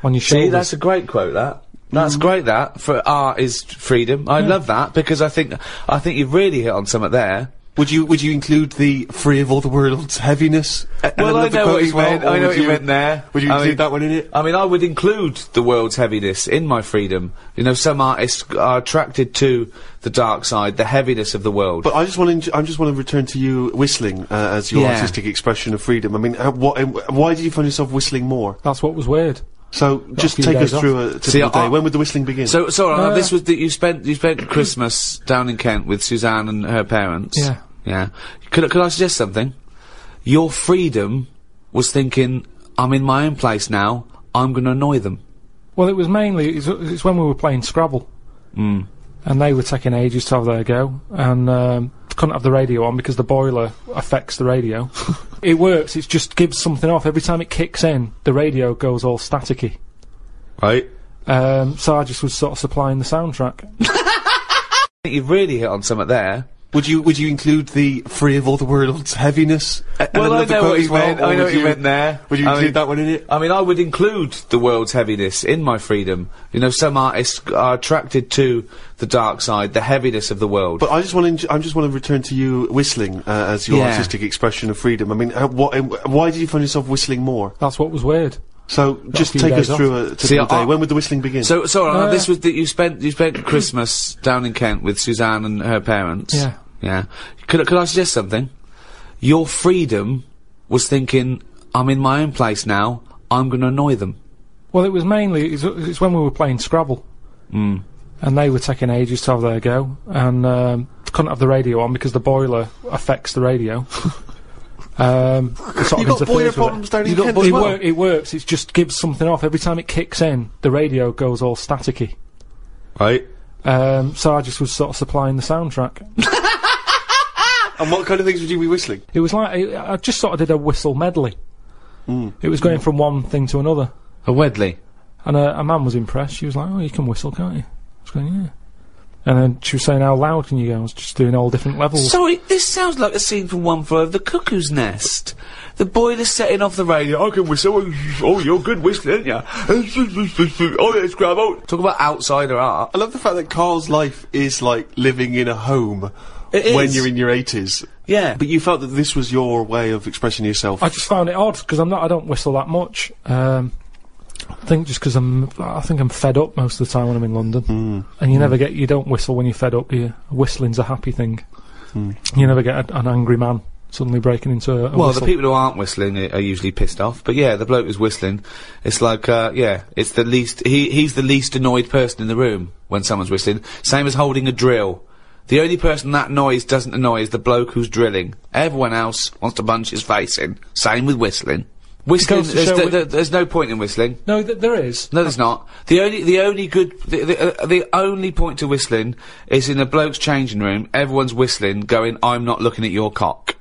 on your shoulders. See, that's a great quote, that. That's mm. great, that. For art is freedom. I yeah. love that, because I think, I think you've really hit on something there. Would you, would you include the free of all the world's heaviness? A well, I know what you well, meant, I know what you meant there. Would you I include mean, that one in it? I mean, I would include the world's heaviness in my freedom. You know, some artists are attracted to the dark side, the heaviness of the world. But I just want to, I just want to return to you whistling, uh, as your yeah. artistic expression of freedom. I mean, uh, what, uh, why did you find yourself whistling more? That's what was weird. So, Got just take us off. through a typical See, uh, day. Uh, when would the whistling begin? So, so uh, uh, this was that you spent, you spent Christmas down in Kent with Suzanne and her parents. Yeah. Yeah. Could, could I suggest something? Your freedom was thinking, I'm in my own place now, I'm gonna annoy them. Well, it was mainly, it's, it's when we were playing Scrabble. Mm. And they were taking ages to have their go, and, um, couldn't have the radio on because the boiler affects the radio. It works, it just gives something off. Every time it kicks in, the radio goes all staticky. Right. Um, so I just was sort of supplying the soundtrack. I think you've really hit on something there. Would you would you include the free of all the world's heaviness? Well, I know what he meant. I know what he meant there. Would you include that one in it? I mean, I would include the world's heaviness in my freedom. You know, some artists are attracted to the dark side, the heaviness of the world. But I just want to. I just want to return to you whistling uh, as your yeah. artistic expression of freedom. I mean, uh, what? Uh, why did you find yourself whistling more? That's what was weird. So Got just take us off. through a typical day. When would the whistling begin? So, so uh, uh, this was that you spent you spent Christmas down in Kent with Suzanne and her parents. Yeah, yeah. Could could I suggest something? Your freedom was thinking, I'm in my own place now. I'm going to annoy them. Well, it was mainly it's, it's when we were playing Scrabble, mm. and they were taking ages to have their go, and um, couldn't have the radio on because the boiler affects the radio. Um, sort You've of got boiler problems down in Kent as well. It works, it just gives something off. Every time it kicks in, the radio goes all staticky. Right. Um, so I just was sort of supplying the soundtrack. And what kind of things would you be whistling? It was like, it, I just sort of did a whistle medley. Mm. It was going mm. from one thing to another. A wedley? And a, a man was impressed. She was like, oh, you can whistle, can't you? I was going, yeah. And then she was saying, how loud can you go? I was just doing all different levels. Sorry, this sounds like a scene from One Flew Over the Cuckoo's Nest. The boiler's setting off the radio. I can whistle. Oh, you're good whistling, aren't you? Oh, yeah, it's Scrabble. Talk about outsider art. I love the fact that Karl's life is like living in a home it when is. you're in your eighties. Yeah. But you felt that this was your way of expressing yourself. I just found it odd, because I'm not- I don't whistle that much. Um... I think just because I'm, I think I'm fed up most of the time when I'm in London. Mm. And you mm. never get, you don't whistle when you're fed up, do you? Whistling's a happy thing. Mm. You never get a, an angry man suddenly breaking into a, a Well, whistle. The people who aren't whistling are, are usually pissed off, but yeah, the bloke who's whistling, it's like, uh, yeah, it's the least, he, he's the least annoyed person in the room when someone's whistling. Same as holding a drill. The only person that noise doesn't annoy is the bloke who's drilling. Everyone else wants to bunch his face in. Same with whistling. Whistling, there's, th th there's no point in whistling. No, th there is. No, there's not. The only, the only good, the, the, uh, the only point to whistling is in a bloke's changing room, everyone's whistling, going, I'm not looking at your cock.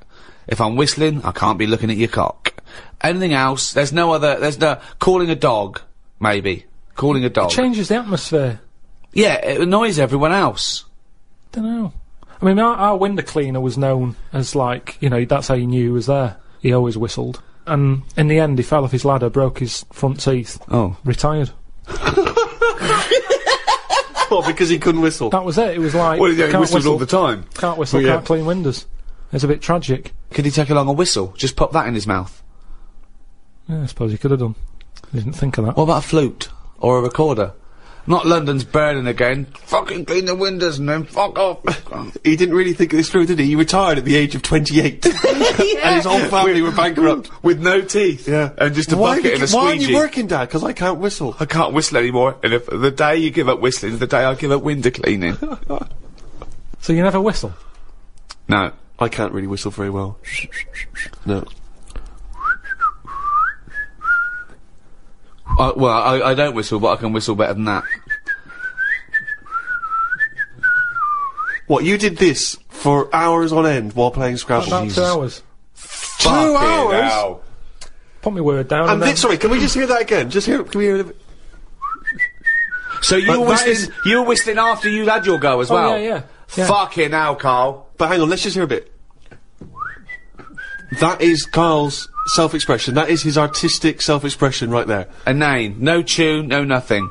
If I'm whistling, I can't be looking at your cock. Anything else, there's no other, there's no, calling a dog, maybe. Calling a dog. It changes the atmosphere. Yeah, it annoys everyone else. Dunno. I mean, our, our window cleaner was known as like, you know, that's how you knew he was there. He always whistled. And in the end, he fell off his ladder, broke his front teeth. Oh. Retired. What, because he couldn't whistle? That was it, it was like... Well, yeah, he whistled all the time. Can't whistle, well, yeah. Can't clean windows. It's a bit tragic. Could he take along a whistle? Just pop that in his mouth? Yeah, I suppose he could have done. He didn't think of that. What about a flute? Or a recorder? Not London's burning again. Fucking clean the windows and then fuck off. He didn't really think this through, did he? He retired at the age of twenty-eight. Yeah. And his whole family were bankrupt. With no teeth. Yeah. And just a why bucket and a squeegee. Why aren't you working, Dad? Because I can't whistle. I can't whistle anymore. And if the day you give up whistling is the day I give up window cleaning. So you never whistle? No. I can't really whistle very well. No. I, well, I, I don't whistle, but I can whistle better than that. What, you did this for hours on end while playing Scrabble? About Jesus. two hours. Two hours? Hell. Put my word down. And and sorry, can we just hear that again? Just hear. Can we hear it? So you but were whistling. You were whistling after you had your go as oh, well. Yeah, yeah, yeah. Fucking hell, Karl. But hang on, let's just hear a bit. That is Karl's self-expression. That is his artistic self-expression right there. A name. No tune, no nothing.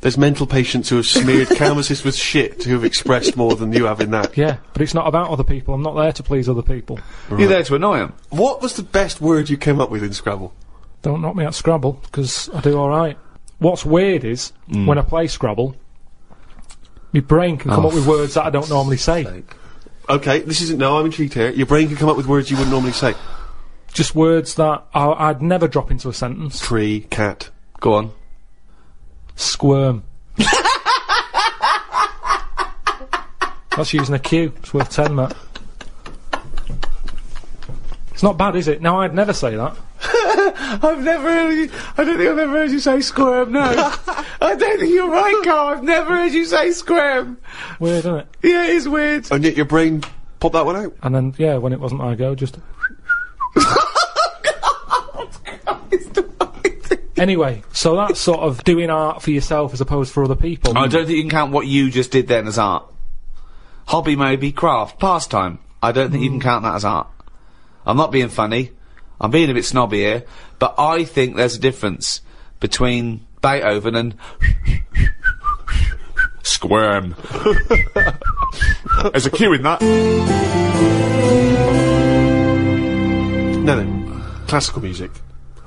There's mental patients who have smeared canvases with shit who have expressed more than you have in that. Yeah, but it's not about other people. I'm not there to please other people. Right. You're there to annoy them. What was the best word you came up with in Scrabble? Don't knock me at Scrabble, because I do alright. What's weird is, mm. when I play Scrabble, my brain can oh, come up with words that I don't normally say. Sake. Okay, this isn't- no, I'm intrigued here. Your brain can come up with words you wouldn't normally say. Just words that I, I'd never drop into a sentence. Tree, cat. Go on. Squirm. That's using a cue. It's worth ten, Matt. It's not bad, is it? No, I'd never say that. I've never heard you- I don't think I've ever heard you say squirm, no. I don't think you're right, Karl, I've never heard you say squirm. Weird, isn't it? Yeah, it is weird. And yet your brain popped that one out. And then, yeah, when it wasn't I go, just... Oh, God! It's the right thing. Anyway, so that's sort of doing art for yourself as opposed for other people. I don't think you can count what you just did then as art. Hobby maybe, craft, pastime. I don't think mm. you can count that as art. I'm not being funny. I'm being a bit snobby here. But I think there's a difference between Beethoven and squirm. There's a cue in that. No, no. Classical music.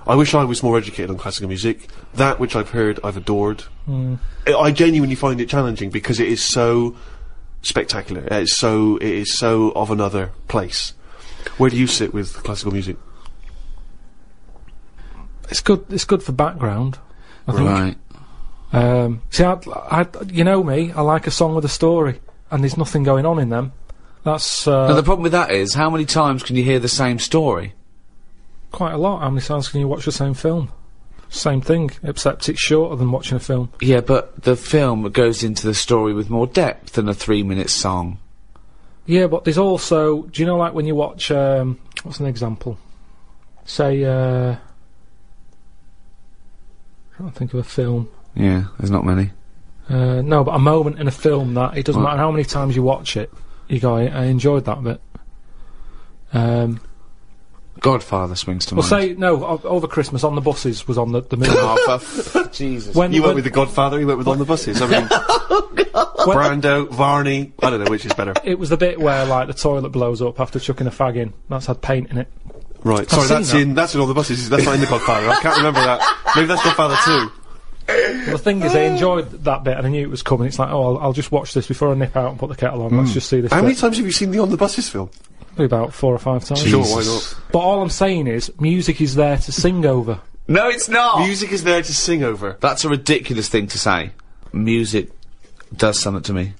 I wish I was more educated on classical music. That which I've heard, I've adored. Mm. I, I genuinely find it challenging because it is so spectacular. It is so, it is so of another place. Where do you sit with classical music? It's good. It's good for background. I right. think. Um, see, I, I, you know me. I like a song with a story, and there's nothing going on in them. That's. Uh, now the problem with that is, how many times can you hear the same story? Quite a lot. How many times can you watch the same film? Same thing, except it's shorter than watching a film. Yeah, but the film goes into the story with more depth than a three-minute song. Yeah, but there's also, do you know, like when you watch, um, what's an example? Say, uh, I can't think of a film. Yeah, there's not many. Uh, no, but a moment in a film that, it doesn't what? matter how many times you watch it, you go, I, I enjoyed that bit. Um... Godfather swings to well, mind. Well, say, no, over Christmas, On the Buses was on the, the middle oh, Jesus. When, you went with the Godfather, you went with On the Buses, I mean... Oh, God! Brando, Varney, I don't know which is better. It was the bit where, like, the toilet blows up after chucking a fag in. That's had paint in it. Right, I've sorry, that's that. in, that's in On the Buses, that's not in the Godfather, I can't remember that. Maybe that's Godfather two. The thing is, I enjoyed that bit and I knew it was coming. It's like, oh, I'll, I'll just watch this before I nip out and put the kettle on, mm. let's just see this How bit. many times have you seen the On the Buses film? About four or five times. Sure, why not? But all I'm saying is, music is there to sing over. No, it's not! Music is there to sing over. That's a ridiculous thing to say. Music does something to me.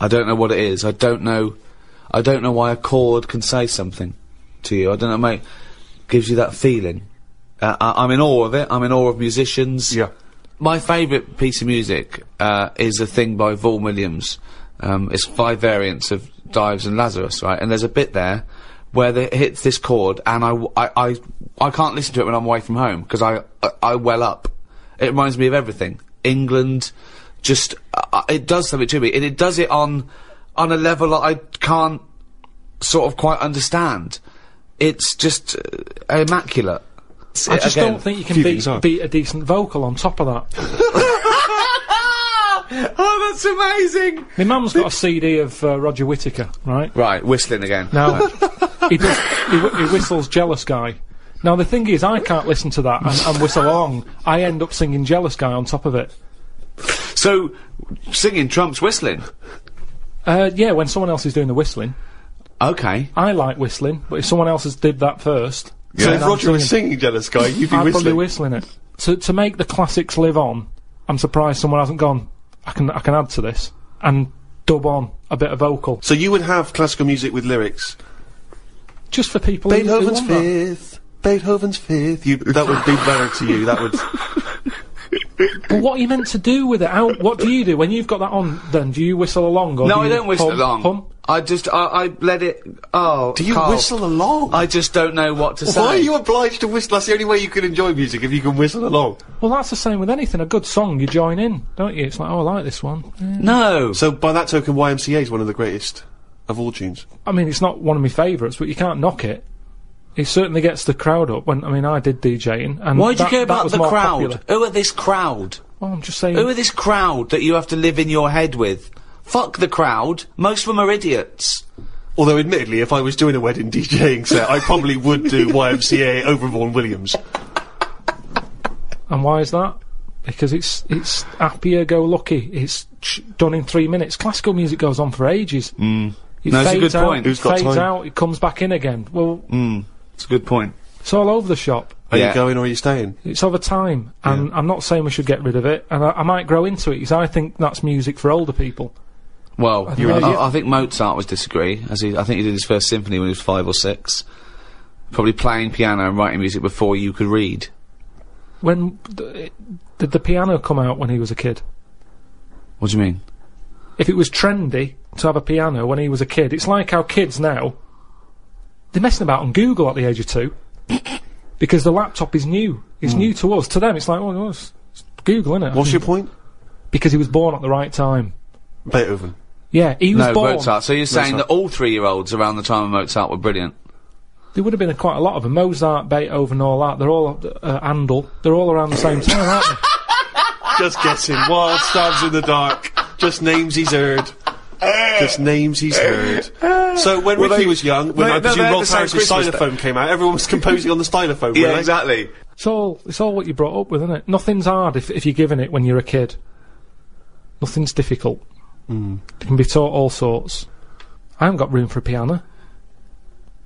I don't know what it is. I don't know... I don't know why a chord can say something to you. I don't know, mate. Gives you that feeling. Uh, I, I'm in awe of it. I'm in awe of musicians. Yeah. My favourite piece of music, uh, is a thing by Vaughan Williams. Um, it's five variants of Dives and Lazarus, right? And there's a bit there where it hits this chord, and I, w I, I, I can't listen to it when I'm away from home, because I, I, I well up. It reminds me of everything. England, just, uh, it does something to me, and it does it on, on a level that I can't sort of quite understand. It's just uh, immaculate. It's, I just again, don't think you can beat, beat a decent vocal on top of that. Oh, that's amazing! My mum's got a C D of uh, Roger Whittaker, right? Right, whistling again. No, he does. He, wh he whistles Jealous Guy. Now the thing is, I can't listen to that and, and whistle along. I end up singing Jealous Guy on top of it. So, singing trumps whistling? Uh, yeah, when someone else is doing the whistling. Okay. I like whistling, but if someone else has did that first... Yeah. So if Roger was singing Jealous Guy, you'd be I'd whistling? I'd probably whistling it. So, to make the classics live on, I'm surprised someone hasn't gone... I can I can add to this and dub on a bit of vocal. So you would have classical music with lyrics, just for people. Beethoven's who, who fifth, that. Beethoven's fifth. You, that would be better to you. That would. But what are you meant to do with it? How, what do you do when you've got that on? Then do you whistle along? Or no, do I don't whistle hum, along. Hum? I just I, I let it. Oh, do you Carl, whistle along? I just don't know what to Why say. Why are you obliged to whistle? That's the only way you can enjoy music, if you can whistle along. Well, that's the same with anything. A good song, you join in, don't you? It's like, oh, I like this one. Yeah. No. So by that token, Y M C A is one of the greatest of all tunes. I mean, it's not one of my favourites, but you can't knock it. It certainly gets the crowd up. When I mean, I did DJing, and why do you care about the crowd? Popular. Who are this crowd? Well, I'm just saying. Who are this crowd that you have to live in your head with? Fuck the crowd. Most of them are idiots. Although, admittedly, if I was doing a wedding DJing set, I probably would do Y M C A over Vaughan Williams. And why is that? Because it's it's happier-go-lucky. It's ch done in three minutes. Classical music goes on for ages. Mm. It no, that's a good out, point. It Who's got fades time? out, it comes back in again. Well... Mm. It's a good point. It's all over the shop. Are yeah. you going or are you staying? It's over time. And yeah. I'm not saying we should get rid of it. And I, I might grow into it, because I think that's music for older people. Well, I, really I, I think Mozart would disagree. As he, I think he did his first symphony when he was five or six. Probably playing piano and writing music before you could read. When th did the piano come out when he was a kid? What do you mean? If it was trendy to have a piano when he was a kid, it's like how kids now, they're messing about on Google at the age of two. because the laptop is new. It's mm. new to us. To them, it's like, oh, no, it's, it's Google, isn't it? What's your point? Because he was born at the right time. Beethoven. Yeah, he was no, born. No, Mozart. So you're saying Mozart. that all three-year-olds around the time of Mozart were brilliant? There would have been a, quite a lot of them. Mozart, Beethoven, all that. They're all, uh, Handel. They're all around the same time, aren't they? Just guessing. Wild stabs in the dark. Just names he's heard. Just names he's heard. So when well, Ricky they, was young, when no, I presume no, Rolf Harris's xylophone came out, everyone was composing on the xylophone. Yeah, exactly. It's all, it's all what you brought up with, isn't it? Nothing's hard if, if you're given it when you're a kid. Nothing's difficult. Mm. You can be taught all sorts. I haven't got room for a piano.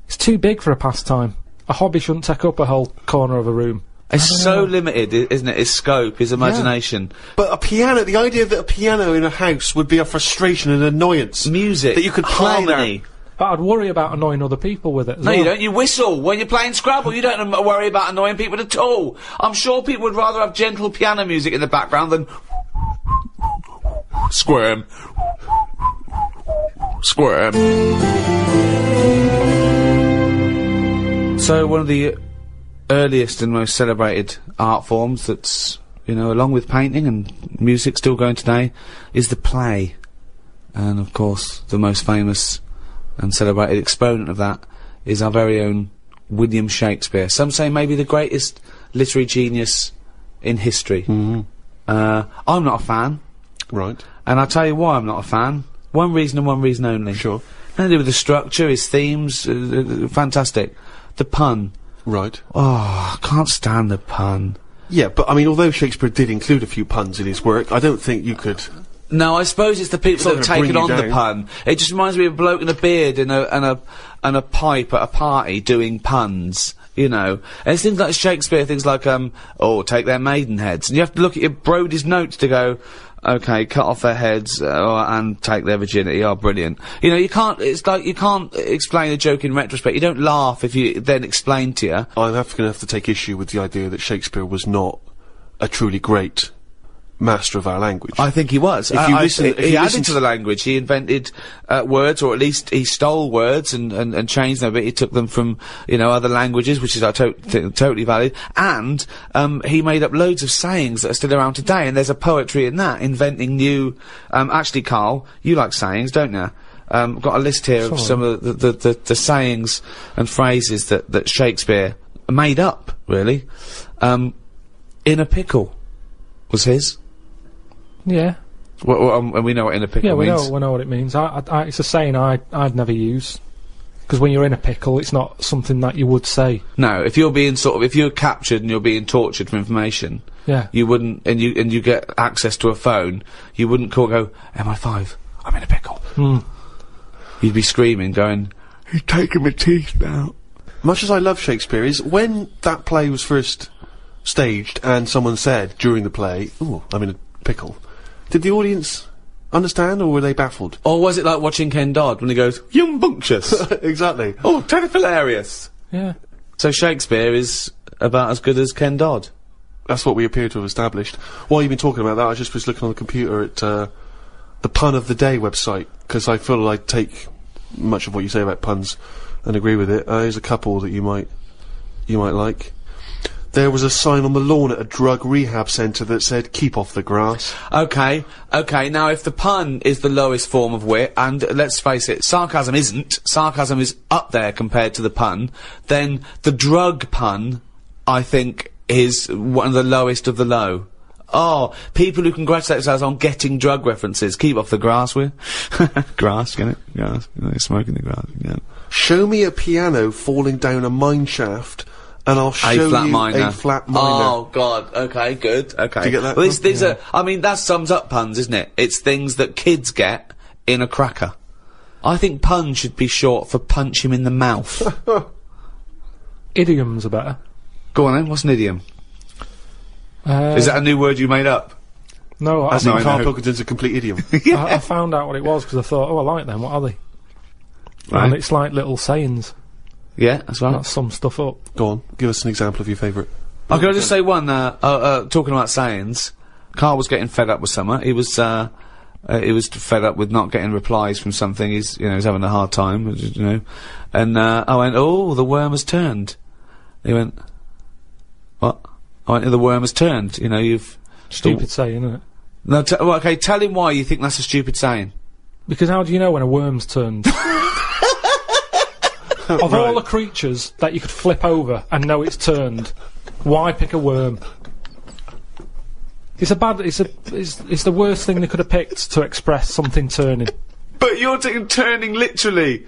It's too big for a pastime. A hobby shouldn't take up a whole corner of a room. It's so limited, isn't it? His scope, his imagination. Yeah. But a piano, the idea that a piano in a house would be a frustration and annoyance. Music. That you could play harmony. That. But I'd worry about annoying other people with it as No, well. You don't. You whistle when you're playing Scrabble. You don't worry about annoying people at all. I'm sure people would rather have gentle piano music in the background than... Squirm. Squirm. So, one of the... earliest and most celebrated art forms that's, you know, along with painting and music still going today is the play. And of course the most famous and celebrated exponent of that is our very own William Shakespeare. Some say maybe the greatest literary genius in history. Mm-hmm. uh, I'm not a fan. Right. And I'll tell you why I'm not a fan. One reason and one reason only. Sure. Nothing to do with the structure, his themes, uh, uh, fantastic. The pun. Right. Oh, I can't stand the pun. Yeah, but I mean, although Shakespeare did include a few puns in his work, I don't think you could... No, I suppose it's the people that have taken on the pun. It just reminds me of a bloke in a beard and a, and a, and a pipe at a party doing puns, you know. And it's things like Shakespeare, things like, um, oh, take their maiden heads. And you have to look at your Brodie's notes to go, okay, cut off their heads, uh, and take their virginity, oh, brilliant. You know, you can't, it's like, you can't explain a joke in retrospect. You don't laugh if you then explain to you. I'm have to, gonna have to take issue with the idea that Shakespeare was not a truly great master of our language. I think he was. If uh, you I, listen, I, if he you added listen to the language, he invented uh, words, or at least he stole words and, and, and changed them a bit. He took them from, you know, other languages, which is uh, to t totally valid. And um, he made up loads of sayings that are still around today. And there's a poetry in that, inventing new. Um, actually, Karl, you like sayings, don't you? Um, I've got a list here Sorry. of some of the the, the the sayings and phrases that that Shakespeare made up. Really, um, in a pickle was his. Yeah. Well, well um, and we know what in a pickle yeah, we means. Yeah, we know what it means. I, I, I, it's a saying I, I'd never use. Because when you're in a pickle, it's not something that you would say. No, if you're being sort of, if you're captured and you're being tortured for information, yeah, you wouldn't, and you, and you get access to a phone, you wouldn't call go, M I five, I'm in a pickle. Mm. You'd be screaming, going, he's taking my teeth out. Much as I love Shakespeare, is when that play was first staged and someone said during the play, ooh, I'm in a pickle. Did the audience understand, or were they baffled? Or was it like watching Ken Dodd when he goes, "Yumbuntious"? Exactly. Oh, terrible, hilarious. Yeah. So Shakespeare is about as good as Ken Dodd. That's what we appear to have established. While you've been talking about that, I just was looking on the computer at uh, the Pun of the Day website, because I feel I take much of what you say about puns and agree with it. Uh, here's a couple that you might you might like. There was a sign on the lawn at a drug rehab centre that said, keep off the grass. Okay, okay, now if the pun is the lowest form of wit, and uh, let's face it, sarcasm isn't, sarcasm is up there compared to the pun, then the drug pun, I think, is one of the lowest of the low. Oh, people who congratulate themselves on getting drug references, keep off the grass, we're grass, get it? Grass, you know, you're smoking the grass, yeah. Show me a piano falling down a mine shaft, and I'll show you minor. a flat minor. Oh, God. Okay, good. Okay. Do you get that? Well, these, these yeah. are, I mean, that sums up puns, isn't it? It's things that kids get in a cracker. I think pun should be short for punch him in the mouth. Idioms are better. Go on then, what's an idiom? Uh, Is that a new word you made up? No, I think Karl Pilkington's a complete idiom. Yeah. I, I found out what it was because I thought, oh, I like them, what are they? Right. And it's like little sayings. Yeah, that's right. That's some stuff up. Go on, give us an example of your favourite. Oh, can I just say one, uh, uh, uh, talking about sayings, Karl was getting fed up with summer. He was, uh, uh, he was fed up with not getting replies from something. He's, you know, he's having a hard time, you know. And, uh, I went, oh, the worm has turned. He went, What? Oh, the worm has turned. You know, you've... Stupid saying, isn't it? No, t well, okay, tell him why you think that's a stupid saying. Because how do you know when a worm's turned? Of right. all the creatures that you could flip over and know it's turned, why pick a worm? It's a bad, it's a, it's, it's the worst thing they could have picked to express something turning. But you're taking turning literally.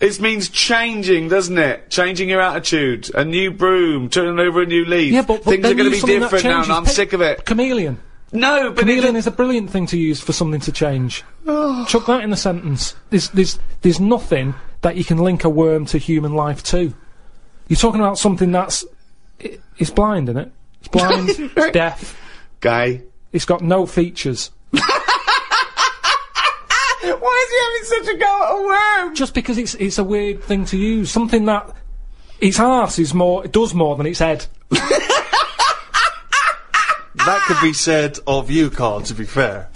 It means changing, doesn't it? Changing your attitude. A new broom, turning over a new leaf. Yeah, but, but things are going to be different now and I'm sick of it. Chameleon. No, but chameleon is a brilliant thing to use for something to change. Oh. Chuck that in the sentence. There's, there's, there's nothing that you can link a worm to human life to. You're talking about something that's... It, it's blind, isn't it? It's blind, it's deaf. Gay. It's got no features. Why is he having such a go at a worm? Just because it's it's a weird thing to use. Something that... Its arse is more... It does more than its head. That could be said of you, Carl, to be fair.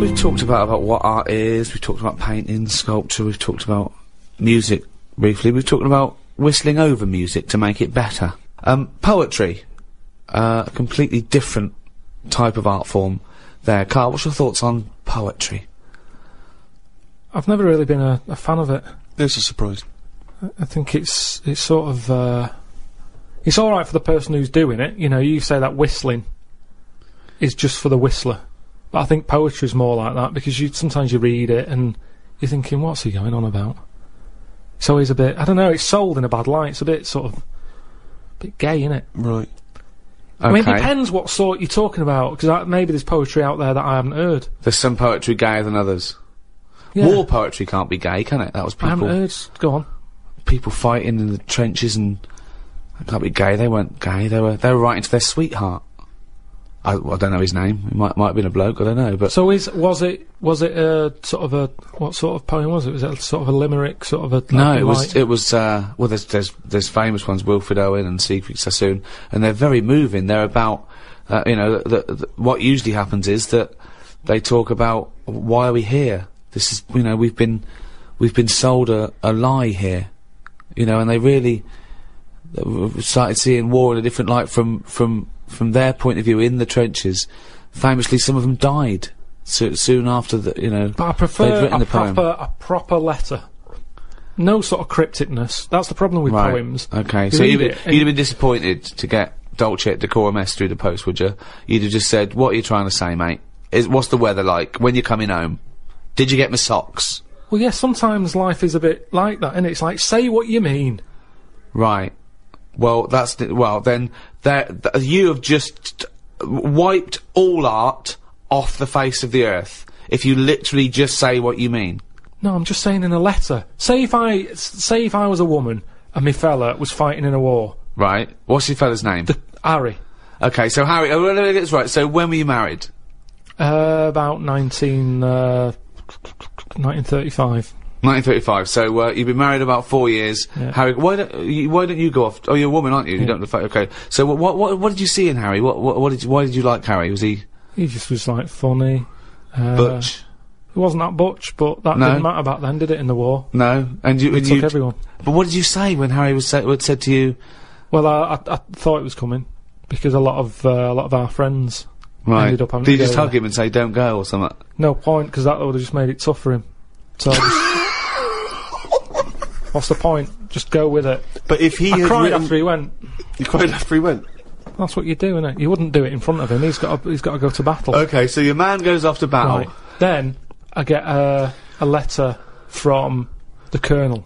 We've talked about, about what art is, we've talked about painting, sculpture, we've talked about music briefly, we've talked about whistling over music to make it better. Um, poetry. Uh, a completely different type of art form there. Carl, what's your thoughts on poetry? I've never really been a, a fan of it. It's a surprise. I, I think it's, it's sort of, uh... It's alright for the person who's doing it, you know, you say that whistling is just for the whistler. But I think poetry's more like that, because you sometimes you read it and you're thinking, what's he going on about? It's always a bit, I don't know, it's sold in a bad light, it's a bit sort of, a bit gay, innit? Right. Okay. I mean, it depends what sort you're talking about, because maybe there's poetry out there that I haven't heard. There's some poetry gayer than others. Yeah. War poetry can't be gay, can it? That was people- I haven't heard, go on. People fighting in the trenches and- It can't be gay. They weren't gay. They were. They were writing to their sweetheart. I, well, I don't know his name. It might might have been a bloke. I don't know. But so is was it was it a sort of a what sort of poem was it? Was it a, sort of a limerick? Sort of a like, no. It was light? It was. Uh, well, there's there's there's famous ones. Wilfred Owen and Siegfried Sassoon, and they're very moving. They're about uh, you know the, the, the, what usually happens is that they talk about why are we here? This is you know we've been we've been sold a, a lie here, you know, and they really. Started seeing war in a different light from from from their point of view in the trenches. Famously, some of them died so, soon after the you know. But I prefer a the proper poem. a proper letter, no sort of crypticness. That's the problem with right. poems. Okay, you so you'd, it, you'd have been disappointed to get Dolce et Decorum Est through the post, would you? You'd have just said, "What are you trying to say, mate? Is what's the weather like? When you're coming home? Did you get my socks?" Well, yes. Yeah, sometimes life is a bit like that, and it's like, say what you mean. Right. Well, that's the, well then. There, th you have just wiped all art off the face of the earth if you literally just say what you mean. No, I'm just saying in a letter. Say if I say if I was a woman and me fella was fighting in a war. Right. What's your fella's name? The, Harry. Okay, so Harry. Oh, that's right. So when were you married? Uh, about nineteen uh, nineteen thirty-five. nineteen thirty-five, so, uh, you've been married about four years. Yeah. Harry, why don't, you, why don't you go off? Oh, you're a woman, aren't you? Yeah. You don't, okay. So, what, what, what did you see in Harry? What, what, what did you, why did you like Harry? Was he? He just was, like, funny. Uh, butch? He wasn't that butch, but that no. didn't matter back then, did it, in the war? No. And you, and took you, everyone. But what did you say when Harry was said, what said to you? Well, I, I, I thought it was coming, because a lot of, uh, a lot of our friends right. ended up having did to you just hug there. him and say, don't go, or something? No point, because that would have just made it tough for him. So, what's the point? Just go with it. But if he I had cried written, after he went. You cried after he went? That's what you do, innit? You wouldn't do it in front of him. He's got to, he's got to go to battle. Okay, so your man goes off to battle. Right. Then, I get uh, a letter from the Colonel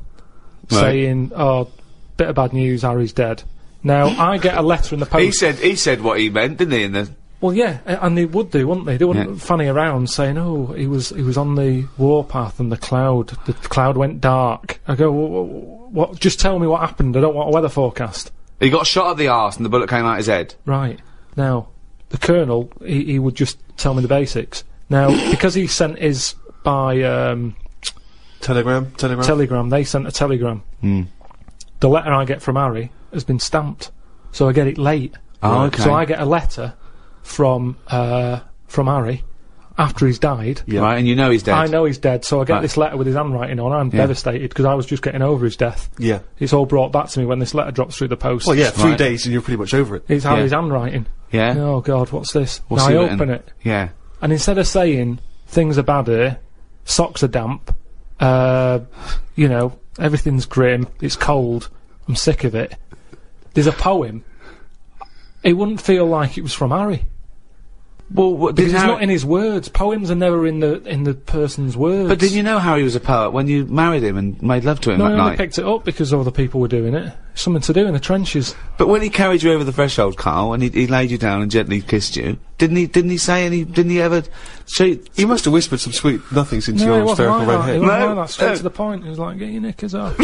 right. saying, oh, bit of bad news, Harry's dead. Now, I get a letter in the post. He said, he said what he meant, didn't he, in the... Well, yeah, and they would do, wouldn't they? They wouldn't yeah. fanny around saying, "Oh, he was he was on the warpath, and the cloud the cloud went dark." I go, w w "What? Just tell me what happened. I don't want a weather forecast." He got shot at the arse, and the bullet came out his head. Right now, the Colonel he, he would just tell me the basics. Now, because he sent his by um, telegram, telegram, telegram. They sent a telegram. Mm. The letter I get from Harry has been stamped, so I get it late. Oh, right? Okay. So I get a letter. From, uh, from Harry, after he's died. Yeah. Right, and you know he's dead. I know he's dead, so I get right. this letter with his handwriting on. I'm yeah. devastated because I was just getting over his death. Yeah. It's all brought back to me when this letter drops through the post. Well, yeah, three right. days and you're pretty much over it. It's yeah. his handwriting. Yeah. Oh, God, what's this? We'll now I open it, and, it. Yeah. And instead of saying, things are bad here, socks are damp, uh, you know, everything's grim, it's cold, I'm sick of it. There's a poem. It wouldn't feel like it was from Harry. Well, what, because it's Harry not in his words. Poems are never in the in the person's words. But did you know Harry was a poet when you married him and made love to him no, that I only night? Picked it up because other people were doing it. Something to do in the trenches. But when he carried you over the threshold, Carl, and he, he laid you down and gently kissed you, didn't he? Didn't he say any? Didn't he ever? She, he must have whispered some sweet nothings into no, your hysterical like red head. No, like that. Straight no. to the point. He was like, "Get your knickers off."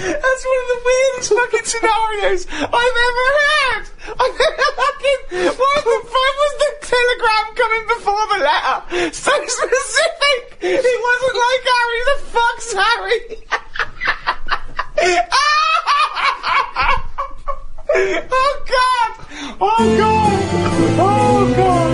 That's one of the weirdest fucking scenarios I've ever heard! I've never fucking... Why the fuck was the telegram coming before the letter? So specific! It wasn't like Harry, the fuck's Harry! Oh God! Oh God! Oh God!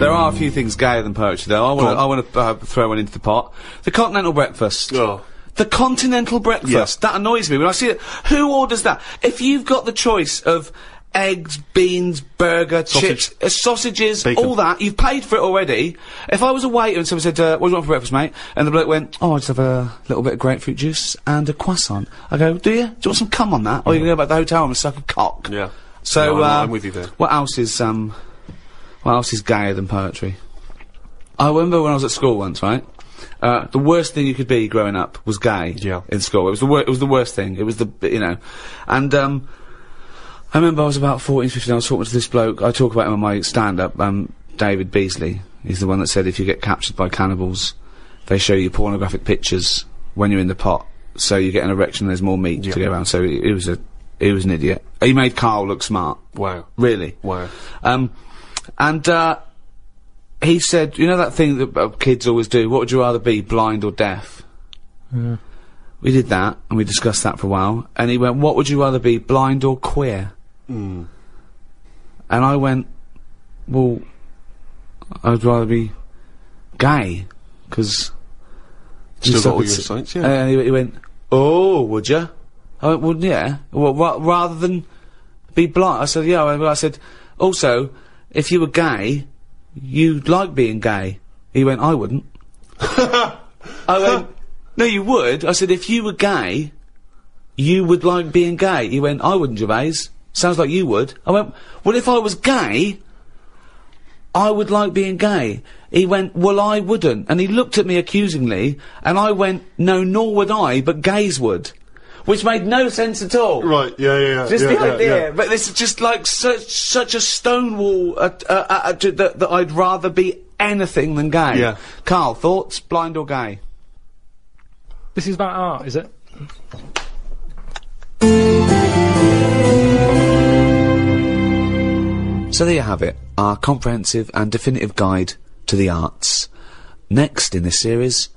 There are a few things gayer than poetry, though. I want to I want to uh, throw one into the pot. The continental breakfast. Oh. The continental breakfast. Yeah. That annoys me when I see it. Who orders that? If you've got the choice of eggs, beans, burger, Sausage. chips, uh, sausages, bacon. All that, you've paid for it already. If I was a waiter and someone said, uh, what do you want for breakfast, mate? And the bloke went, oh, I just have a little bit of grapefruit juice and a croissant. I go, do you? Do you want some cum on that? Or you can go back to the hotel and suck a cock. Yeah. So, no, I'm, uh, I'm with you there. What else is, um... What else is gayer than poetry? I remember when I was at school once, right? Uh, the worst thing you could be growing up was gay. Yeah. In school, it was the wor it was the worst thing. It was the you know, and um, I remember I was about fourteen, fifteen. I was talking to this bloke. I talk about him on my stand-up. Um, David Beasley. He's the one that said if you get captured by cannibals, they show you pornographic pictures when you're in the pot, so you get an erection and there's more meat yeah. to go around. So he, he was a he was an idiot. He made Carl look smart. Wow. Really. Wow. Um. And, uh, he said, you know that thing that uh, kids always do, what would you rather be, blind or deaf? Yeah. We did that, and we discussed that for a while, and he went, what would you rather be, blind or queer? Mm. And I went, well, I'd rather be gay, because... Still got all your sights, yeah. And he, he went, oh, would you? I went, well, yeah. Well, ra rather than be blind. I said, yeah, well, I said, also... If you were gay, you'd like being gay. He went, I wouldn't. I went, no, you would. I said, if you were gay, you would like being gay. He went, I wouldn't, Gervais. Sounds like you would. I went, well, if I was gay, I would like being gay. He went, well, I wouldn't. And he looked at me accusingly, and I went, no, nor would I, but gays would. Which made no sense at all. Right, yeah, yeah, yeah. Just yeah, the yeah, idea, yeah. But this is just like such such a stonewall uh, uh, attitude that, that I'd rather be anything than gay. Yeah. Carl, thoughts, blind or gay? This is about art, is it? So there you have it, our comprehensive and definitive guide to the arts. Next in this series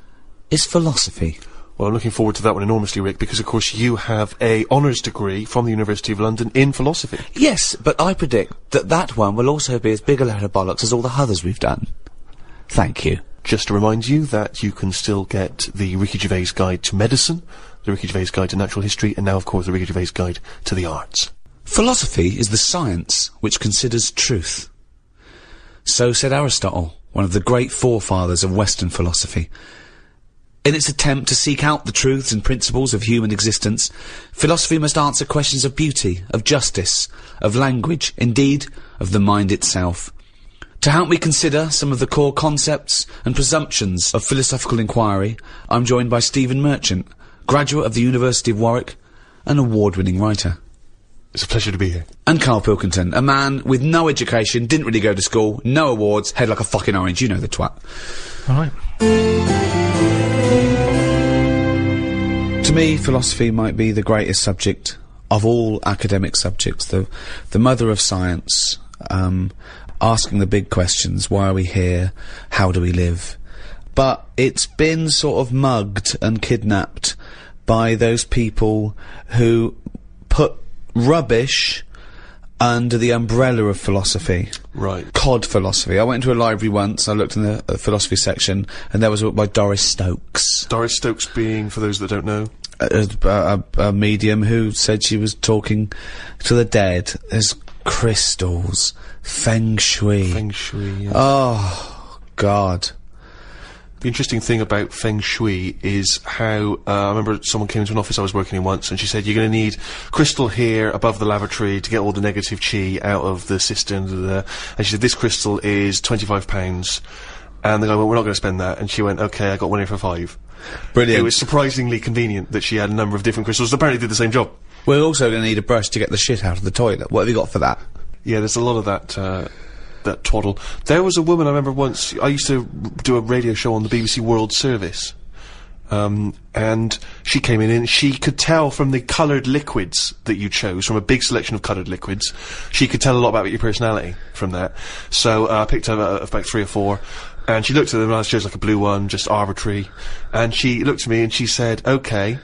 is philosophy. Well, I'm looking forward to that one enormously, Rick, because, of course, you have a honours degree from the University of London in philosophy. Yes, but I predict that that one will also be as big a load of bollocks as all the others we've done. Thank you. Just to remind you that you can still get the Ricky Gervais Guide to Medicine, the Ricky Gervais Guide to Natural History, and now, of course, the Ricky Gervais Guide to the Arts. Philosophy is the science which considers truth. So said Aristotle, one of the great forefathers of Western philosophy. In its attempt to seek out the truths and principles of human existence, philosophy must answer questions of beauty, of justice, of language, indeed, of the mind itself. To help me consider some of the core concepts and presumptions of philosophical inquiry, I'm joined by Stephen Merchant, graduate of the University of Warwick, an award-winning writer. It's a pleasure to be here. And Karl Pilkington, a man with no education, didn't really go to school, no awards, head like a fucking orange, you know the twat. All right. To me, philosophy might be the greatest subject of all academic subjects, the the mother of science, um, asking the big questions, why are we here, how do we live, but it's been sort of mugged and kidnapped by those people who put rubbish under the umbrella of philosophy. Right. Cod philosophy. I went to a library once, I looked in the uh, philosophy section, and there was a book by Doris Stokes. Doris Stokes being, for those that don't know? A, a, a medium who said she was talking to the dead. There's crystals, feng shui. Feng shui, yeah. Oh, God. The interesting thing about feng shui is how, uh, I remember someone came into an office I was working in once and she said, you're going to need crystal here above the lavatory to get all the negative chi out of the cistern. Blah, blah, blah. And she said, this crystal is twenty-five pounds. And the guy went, we're not going to spend that. And she went, okay, I got one here for five. Brilliant. It was surprisingly convenient that she had a number of different crystals that apparently did the same job. We're also going to need a brush to get the shit out of the toilet. What have you got for that? Yeah, there's a lot of that, uh... that twaddle. There was a woman I remember once, I used to do a radio show on the B B C World Service, um, and she came in and she could tell from the coloured liquids that you chose, from a big selection of coloured liquids, she could tell a lot about your personality from that. So uh, I picked her uh, about three or four, and she looked at them and I chose like a blue one, just arbitrary, and she looked at me and she said, okay,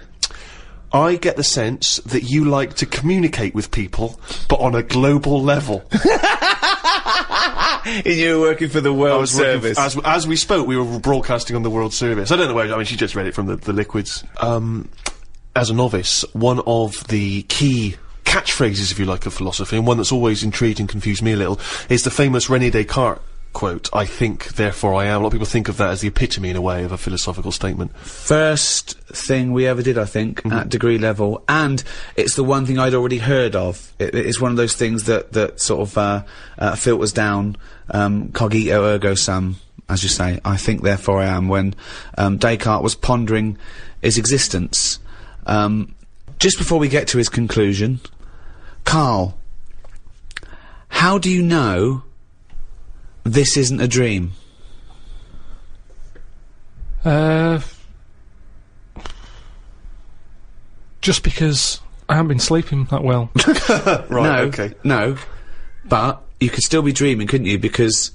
I get the sense that you like to communicate with people, but on a global level. And you were working for the World Service. As, as we spoke, we were broadcasting on the World Service. I don't know where, I mean, she just read it from the, the liquids. Um, as a novice, one of the key catchphrases, if you like, of philosophy, and one that's always intrigued and confused me a little, is the famous René Descartes quote, I think, therefore I am. A lot of people think of that as the epitome, in a way, of a philosophical statement. First thing we ever did, I think, mm-hmm. at degree level, and it's the one thing I'd already heard of. It, it's one of those things that, that sort of, uh, uh filters down, um, cogito ergo sum, as you say, I think, therefore I am, when, um, Descartes was pondering his existence. Um, just before we get to his conclusion, Karl, how do you know this isn't a dream? Uh, just because I haven't been sleeping that well. Right, no, okay. No, but you could still be dreaming, couldn't you? Because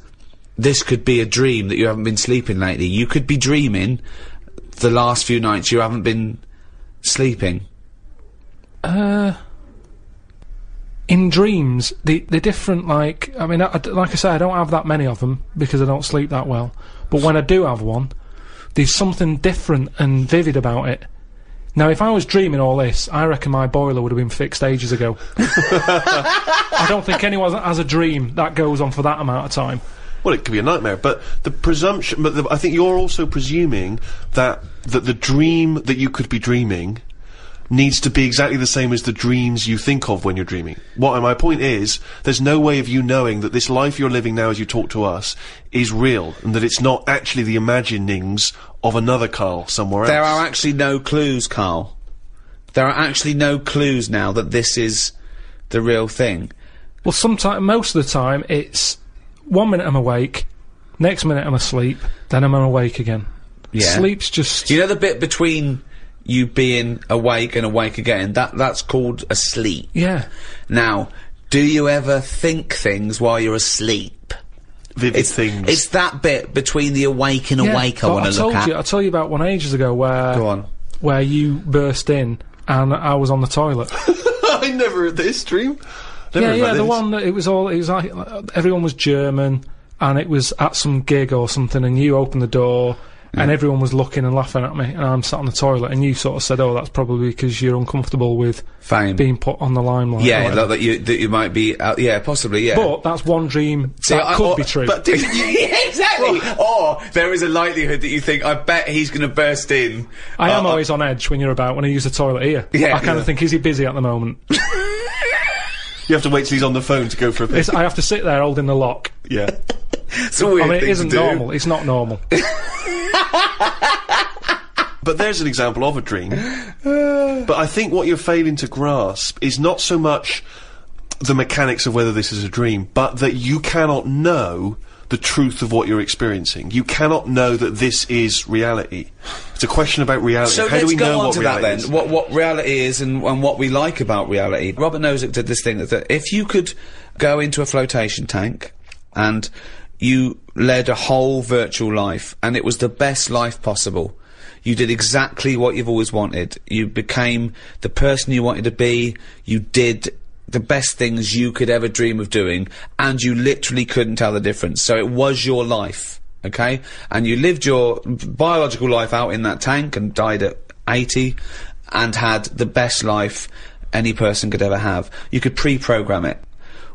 this could be a dream that you haven't been sleeping lately. You could be dreaming the last few nights you haven't been sleeping. Uh... In dreams, the they're different, like, I mean, I, I, like I say, I don't have that many of them because I don't sleep that well. But when I do have one, there's something different and vivid about it. Now, if I was dreaming all this, I reckon my boiler would have been fixed ages ago. I don't think anyone has a dream that goes on for that amount of time. Well, it could be a nightmare, but the presumption, but the, I think you're also presuming that, that the dream that you could be dreaming needs to be exactly the same as the dreams you think of when you're dreaming. What my point is, there's no way of you knowing that this life you're living now as you talk to us is real, and that it's not actually the imaginings of another Karl somewhere else. There are actually no clues, Karl. There are actually no clues now that this is the real thing. Well, sometimes, most of the time, it's one minute I'm awake, next minute I'm asleep, then I'm awake again. Yeah. Sleep's just... You know the bit between you being awake and awake again, that that's called a sleep. Yeah. Now, do you ever think things while you're asleep? Vivid it's, things. It's that bit between the awake and yeah, awake I want to look at. You, I told you about one ages ago where... Go on. ...where you burst in and I was on the toilet. I never heard this dream. Never yeah, yeah, the this. one that it was all, it was like, everyone was German and it was at some gig or something and you opened the door. And mm. everyone was looking and laughing at me, and I'm sat on the toilet, and you sort of said, oh, that's probably because you're uncomfortable with fame being put on the limelight. Yeah, like that you, that you might be, uh, yeah, possibly, yeah. But that's one dream so that I, could or, be true. But didn't you, yeah, exactly! Or there is a likelihood that you think, I bet he's gonna burst in. I uh, am always on edge when you're about, when I use the toilet here. Yeah. I kind of yeah. think, is he busy at the moment? You have to wait till he's on the phone to go for a piss. I have to sit there holding the lock. Yeah. It's a weird I mean, it thing isn't to do. normal. It's not normal. But there's an example of a dream. Uh, but I think what you're failing to grasp is not so much the mechanics of whether this is a dream, but that you cannot know the truth of what you're experiencing. You cannot know that this is reality. It's a question about reality. So How let's do we go know on what to reality that, then. Is? What, what reality is and, and what we like about reality. Robert Nozick did this thing that, that if you could go into a flotation tank and you led a whole virtual life, and it was the best life possible. You did exactly what you've always wanted. You became the person you wanted to be. You did the best things you could ever dream of doing, and you literally couldn't tell the difference. So it was your life, okay? And you lived your biological life out in that tank and died at eighty and had the best life any person could ever have. You could pre-program it.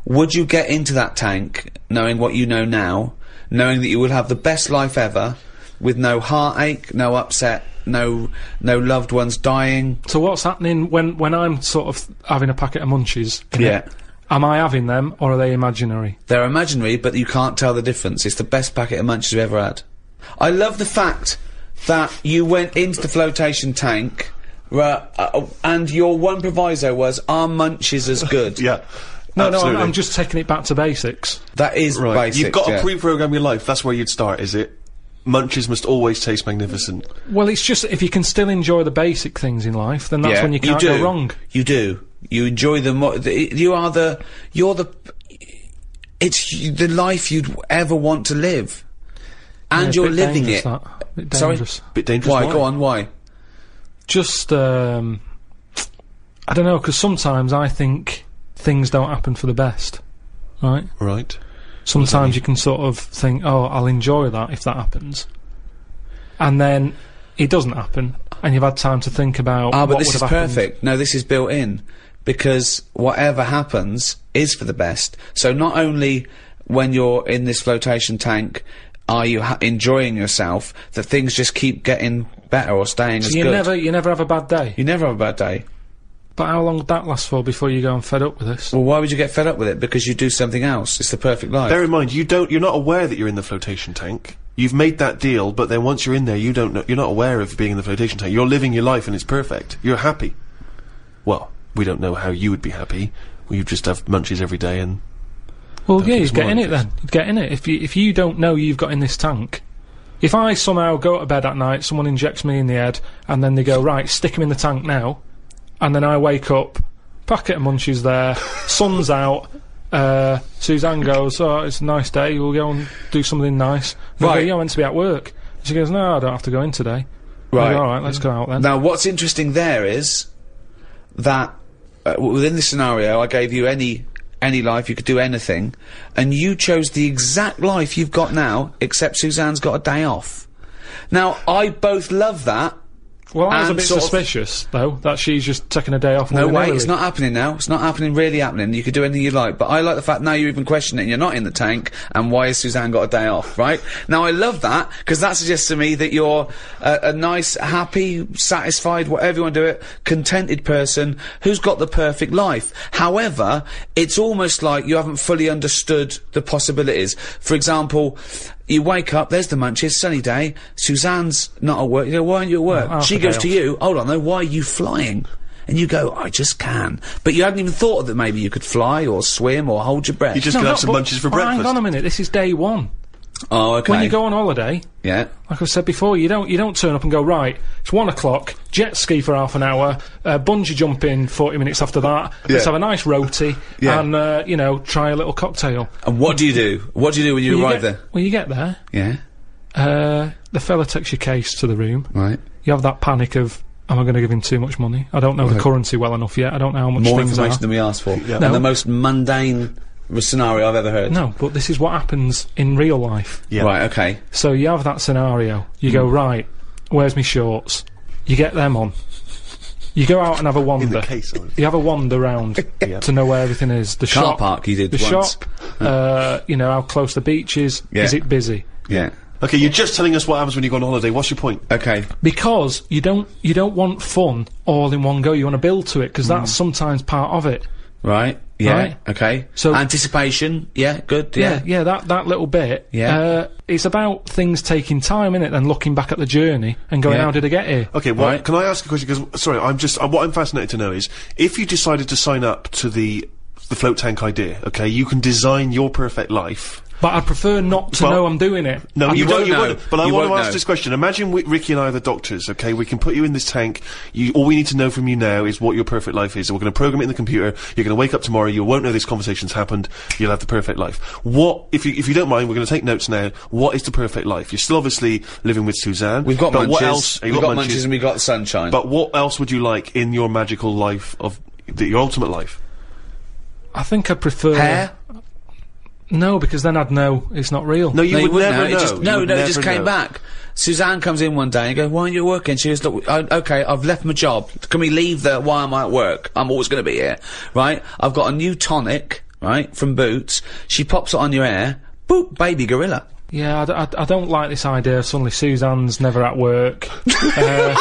Would you get into that tank knowing what you know now, knowing that you would have the best life ever, with no heartache, no upset, no no loved ones dying? So what's happening when when I'm sort of having a packet of munchies? Yeah. It, am I having them, or are they imaginary? They're imaginary, but you can't tell the difference. It's the best packet of munchies you've ever had. I love the fact that you went into the flotation tank, uh, uh, and your one proviso was, are munchies as good? Yeah. No, absolutely. No, I'm, I'm just taking it back to basics. That is right. Basics, you've got to yeah. pre-program your life. That's where you'd start, is it? Munchies must always taste magnificent. Well, it's just, if you can still enjoy the basic things in life, then that's yeah, when you can't you do. go wrong. You do. You enjoy them. You are the. You're the. It's the life you'd ever want to live, and yeah, you're living it. That. Bit dangerous. Sorry? Bit dangerous. Why? Why? Go on. Why? Just. um... I don't know, because sometimes I think things don't happen for the best. Right. Right. Sometimes you can sort of think, oh, I'll enjoy that if that happens. And then it doesn't happen, and you've had time to think about ah, what but this is happened. Perfect. No, this is built in, because whatever happens is for the best. So not only when you're in this flotation tank are you ha enjoying yourself, that things just keep getting better or staying so as you good. Never, you never have a bad day. You never have a bad day. But how long would that last for before you go and fed up with this? Well, why would you get fed up with it? Because you do something else. It's the perfect life. Bear in mind, you don't, you're not aware that you're in the flotation tank. You've made that deal, but then once you're in there, you don't know, you're not aware of being in the flotation tank. You're living your life and it's perfect. You're happy. Well, we don't know how you would be happy. Well, you just have munchies every day and... Well, yeah, you get in it then. You'd get in it. If you, if you don't know you've got in this tank... If I somehow go to bed at night, someone injects me in the head, and then they go, right, stick him in the tank now... And then I wake up, packet of munchies there, sun's out, uh, Suzanne goes, oh, it's a nice day, we'll go and do something nice. Right. I go, yeah, I'm meant to be at work. She goes, no, I don't have to go in today. Right. I go, all right, let's go out then. Now, what's interesting there is that uh, within this scenario, I gave you any, any life, you could do anything, and you chose the exact life you've got now, except Suzanne's got a day off. Now, I both love that. Well, I was a bit suspicious, though, that she's just taking a day off. No way, it's not happening now. It's not happening, really happening. You could do anything you like, but I like the fact now you're even questioning it, you're not in the tank, and why has Suzanne got a day off, right? Now, I love that, because that suggests to me that you're a, a nice, happy, satisfied, whatever you want to do it, contented person who's got the perfect life. However, it's almost like you haven't fully understood the possibilities. For example, you wake up, there's the munchies, sunny day, Suzanne's not at work, you go, why aren't you at work? Oh, she goes to you, hold on though, why are you flying? And you go, I just can. But you hadn't even thought that maybe you could fly or swim or hold your breath. You just no, could no, have some munchies for oh, breakfast. Hang on a minute, this is day one. Oh, okay. When you go on holiday, yeah, like I said before, you don't you don't turn up and go, right, it's one o'clock, jet ski for half an hour, uh, bungee jumping forty minutes after that, yeah. Let's have a nice roti, yeah. and, uh, you know, try a little cocktail. And what do you do? What do you do when you well, arrive you get, there? Well, you get there. Yeah. Uh, the fella takes your case to the room. Right. You have that panic of, am I going to give him too much money? I don't know right. the currency well enough yet, I don't know how much More things are. More information than we asked for. Yeah. No. And the most mundane... scenario I've ever heard. No, but this is what happens in real life. Yeah. Right, okay. So you have that scenario. You mm. go, right, where's my shorts? You get them on. You go out and have a wander. In the case, you have a wander round yeah. to know where everything is. The Car shop. park you did The once. shop, oh. uh, you know, how close the beach is. Yeah. Is it busy? Yeah. Okay, you're just telling us what happens when you go on holiday. What's your point? Okay. Because you don't, you don't want fun all in one go. You want to build to it, because mm. that's sometimes part of it. Right. Yeah. Right? Okay. So anticipation. Yeah. Good. Yeah. Yeah. yeah that that little bit. Yeah. Uh, it's about things taking time, innit, and looking back at the journey and going, yeah. "How did I get here?" Okay. Well, right. Can I ask a question? Because sorry, I'm just uh, what I'm fascinated to know is if you decided to sign up to the the float tank idea. Okay, you can design your perfect life. But I prefer not to well, know I'm doing it. No, you, you won't. You won't. But I want to ask this question. Imagine we, Ricky and I are the doctors, okay? We can put you in this tank. You, all we need to know from you now is what your perfect life is. We're going to program it in the computer. You're going to wake up tomorrow. You won't know this conversation's happened. You'll have the perfect life. What, if you, if you don't mind, we're going to take notes now. What is the perfect life? You're still obviously living with Suzanne. We've got munchies. What else? We've got, got munchies and we've got sunshine. But what else would you like in your magical life of, the, your ultimate life? I think I prefer... Hair? No, because then I'd know it's not real. No, you, no, you would, would never know. know. It just, no, no, it just came know. back. Suzanne comes in one day and goes, why aren't you working? She goes, look, I, okay, I've left my job. Can we leave there? Why am I at work? I'm always going to be here, right? I've got a new tonic, right, from Boots. She pops it on your hair. Boop, baby gorilla. Yeah, I, d I, I don't like this idea of suddenly Suzanne's never at work. uh,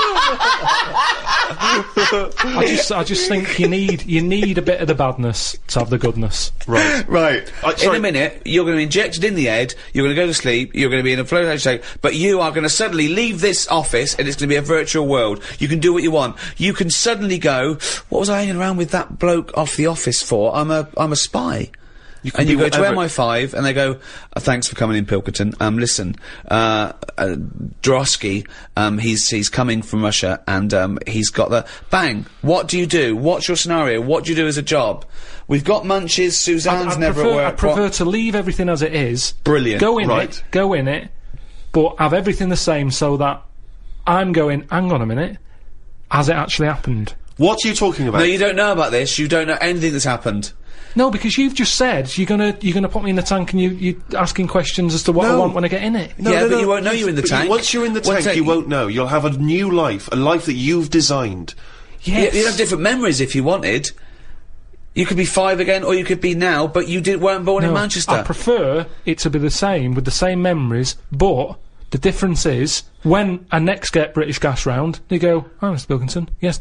I just, I just think you need, you need a bit of the badness to have the goodness. Right, right. I, in a minute, you're going to be injected in the head. You're going to go to sleep. You're going to be in a flotation state. But you are going to suddenly leave this office, and it's going to be a virtual world. You can do what you want. You can suddenly go. What was I hanging around with that bloke off the office for? I'm a, I'm a spy. You and you go to M I five, and they go, oh, thanks for coming in, Pilkington. Um, listen, uh, uh Drosky, um, he's, he's coming from Russia, and, um, he's got the- bang! What do you do? What's your scenario? What do you do as a job? We've got munchies, Suzanne's I'd, I'd never prefer, at work. I prefer what? to leave everything as it is. Brilliant. Go in right. it, go in it, but have everything the same so that I'm going, hang on a minute, has it actually happened? What are you talking about? No, you don't know about this, you don't know anything that's happened. No, because you've just said you're gonna you're gonna put me in the tank, and you you're asking questions as to what no. I want when I get in it. No, yeah, no, but no, you won't know you're in the tank. You, once you're in the tank, tank, you won't know. You'll have a new life, a life that you've designed. Yes. You, you'll have different memories if you wanted. You could be five again, or you could be now, but you did weren't born no, in Manchester. I prefer it to be the same with the same memories, but the difference is when I next get British Gas round, you go, "Hi, oh, Mister Pilkington, yes."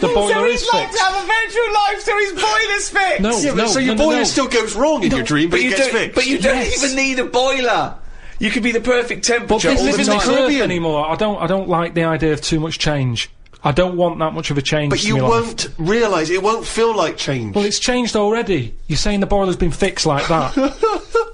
The boiler so he's is like fixed. To have a virtual life, so his boiler's fixed! No, yeah, no, so your no, boiler no. still goes wrong in no, your dream, but, but it you gets fixed. But you yes. don't even need a boiler! You could be the perfect temperature all the time. But this isn't the Caribbean anymore. I don't- I don't like the idea of too much change. I don't want that much of a change But you won't realise, it won't feel like change. Well, it's changed already. You're saying the boiler's been fixed like that.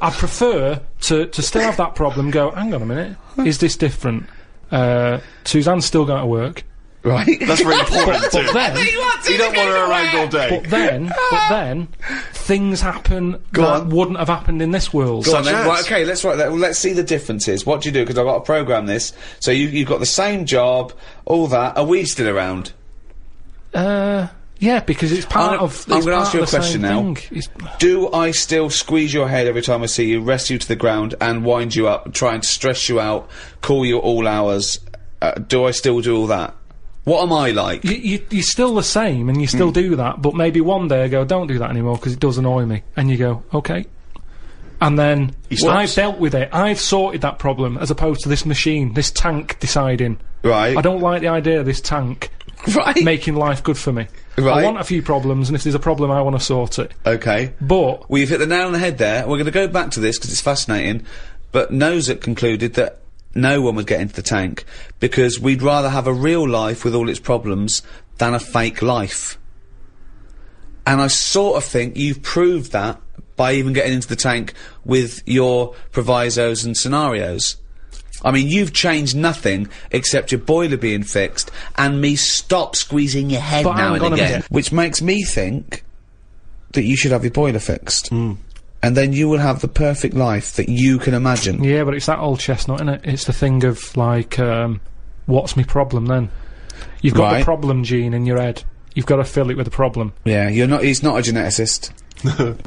I prefer to- to still have that problem, go, hang on a minute, is this different? Uh, Suzanne's still going to work. Right? That's very important but, too. But then, you, to you don't want her around all day. But then, but then, things happen Go that on. wouldn't have happened in this world. Go so on then. Right, okay, let's write that. Well, let's see the differences. What do you do? Because I've got to program this. So you, you've got the same job, all that. Are we still around? Uh, yeah, because it's part I'm, of. I'm going to ask you a question now. It's do I still squeeze your head every time I see you, wrestle you to the ground, and wind you up, try and stress you out, call you all hours? Uh, do I still do all that? What am I like? You, you, you're still the same, and you still mm. do that, but maybe one day I go, don't do that anymore, because it does annoy me. And you go, okay. And then, well, I've dealt with it. I've sorted that problem, as opposed to this machine, this tank deciding. Right. I don't like the idea of this tank right. making life good for me. Right. I want a few problems, and if there's a problem, I want to sort it. Okay. But... Well, you've hit the nail on the head there. We're going to go back to this, because it's fascinating. But Nozat concluded that no one would get into the tank, because we'd rather have a real life with all its problems than a fake life. And I sort of think you've proved that by even getting into the tank with your provisos and scenarios. I mean, you've changed nothing except your boiler being fixed and me stop squeezing your head but now and again. Which makes me think that you should have your boiler fixed. Mm. And then you will have the perfect life that you can imagine. Yeah, but it's that old chestnut, isn't it? It's the thing of, like, um, what's my problem then? You've got right. the problem gene in your head. You've got to fill it with a problem. Yeah, you're not- he's not a geneticist.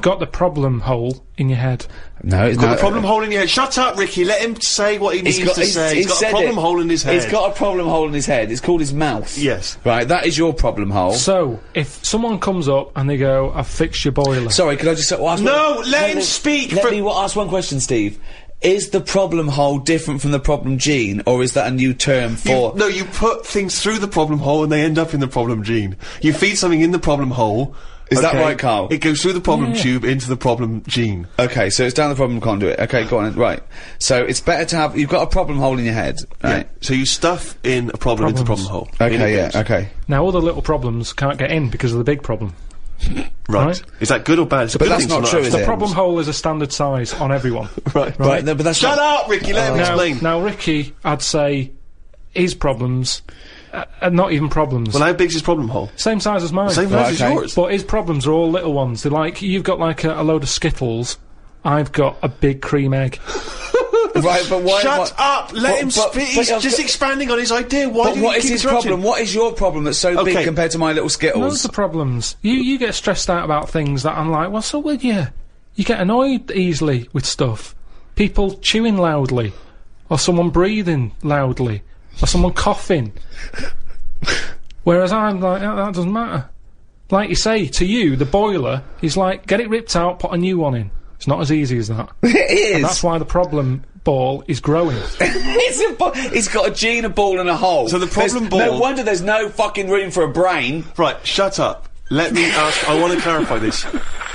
Got the problem hole in your head. No, it's got not. a problem uh, hole in your head. Shut up, Ricky, let him say what he needs got, to he's, say. He's, he's got a problem it. hole in his head. He's got a problem hole in his head. It's called his mouth. Yes. Right, that is your problem hole. So, if someone comes up and they go, I've fixed your boiler. Sorry, could I just well, ask No, one, let, let him let, speak! Let me well, ask one question, Steve. Is the problem hole different from the problem gene, or is that a new term for- you, No, you put things through the problem hole and they end up in the problem gene. You feed something in the problem hole. Is okay. that right, Karl? It goes through the problem yeah. tube into the problem gene. Okay, so it's down the problem conduit. Okay, go on, right. So it's better to have- you've got a problem hole in your head, right? Yeah. So you stuff in a problem Problems. into the problem hole. Okay, yeah, goes. okay. Now all the little problems can't get in because of the big problem. Right. Right. Is that good or bad? It's but that's not true, is it? The problem hole is a standard size on everyone. right. Right. But, no, but that's Shut up, Ricky! Let uh, him explain. Now, now, Ricky, I'd say, his problems are uh, not even problems. Well, how big's his problem hole? Same size as mine. Same size oh, as okay. yours. But his problems are all little ones. They're like, you've got like a, a load of Skittles, I've got a big cream egg. Right, but why? Shut what, up! Let but, him but, speak. He's just expanding on his idea. Why but do what you is keep his interrupting? Problem? What is your problem that's so okay. big compared to my little Skittles? Lots of problems. You you get stressed out about things that I'm like, well, so would you? You get annoyed easily with stuff. People chewing loudly, or someone breathing loudly, or someone coughing. Whereas I'm like, oh, that doesn't matter. Like you say, to you, the boiler is like, get it ripped out, put a new one in. It's not as easy as that. It is. And that's why the problem ball is growing. it's, a it's got a gene, a ball and a hole. So the problem there's, ball... No wonder there's no fucking room for a brain. Right, shut up. Let me ask... I want to clarify this.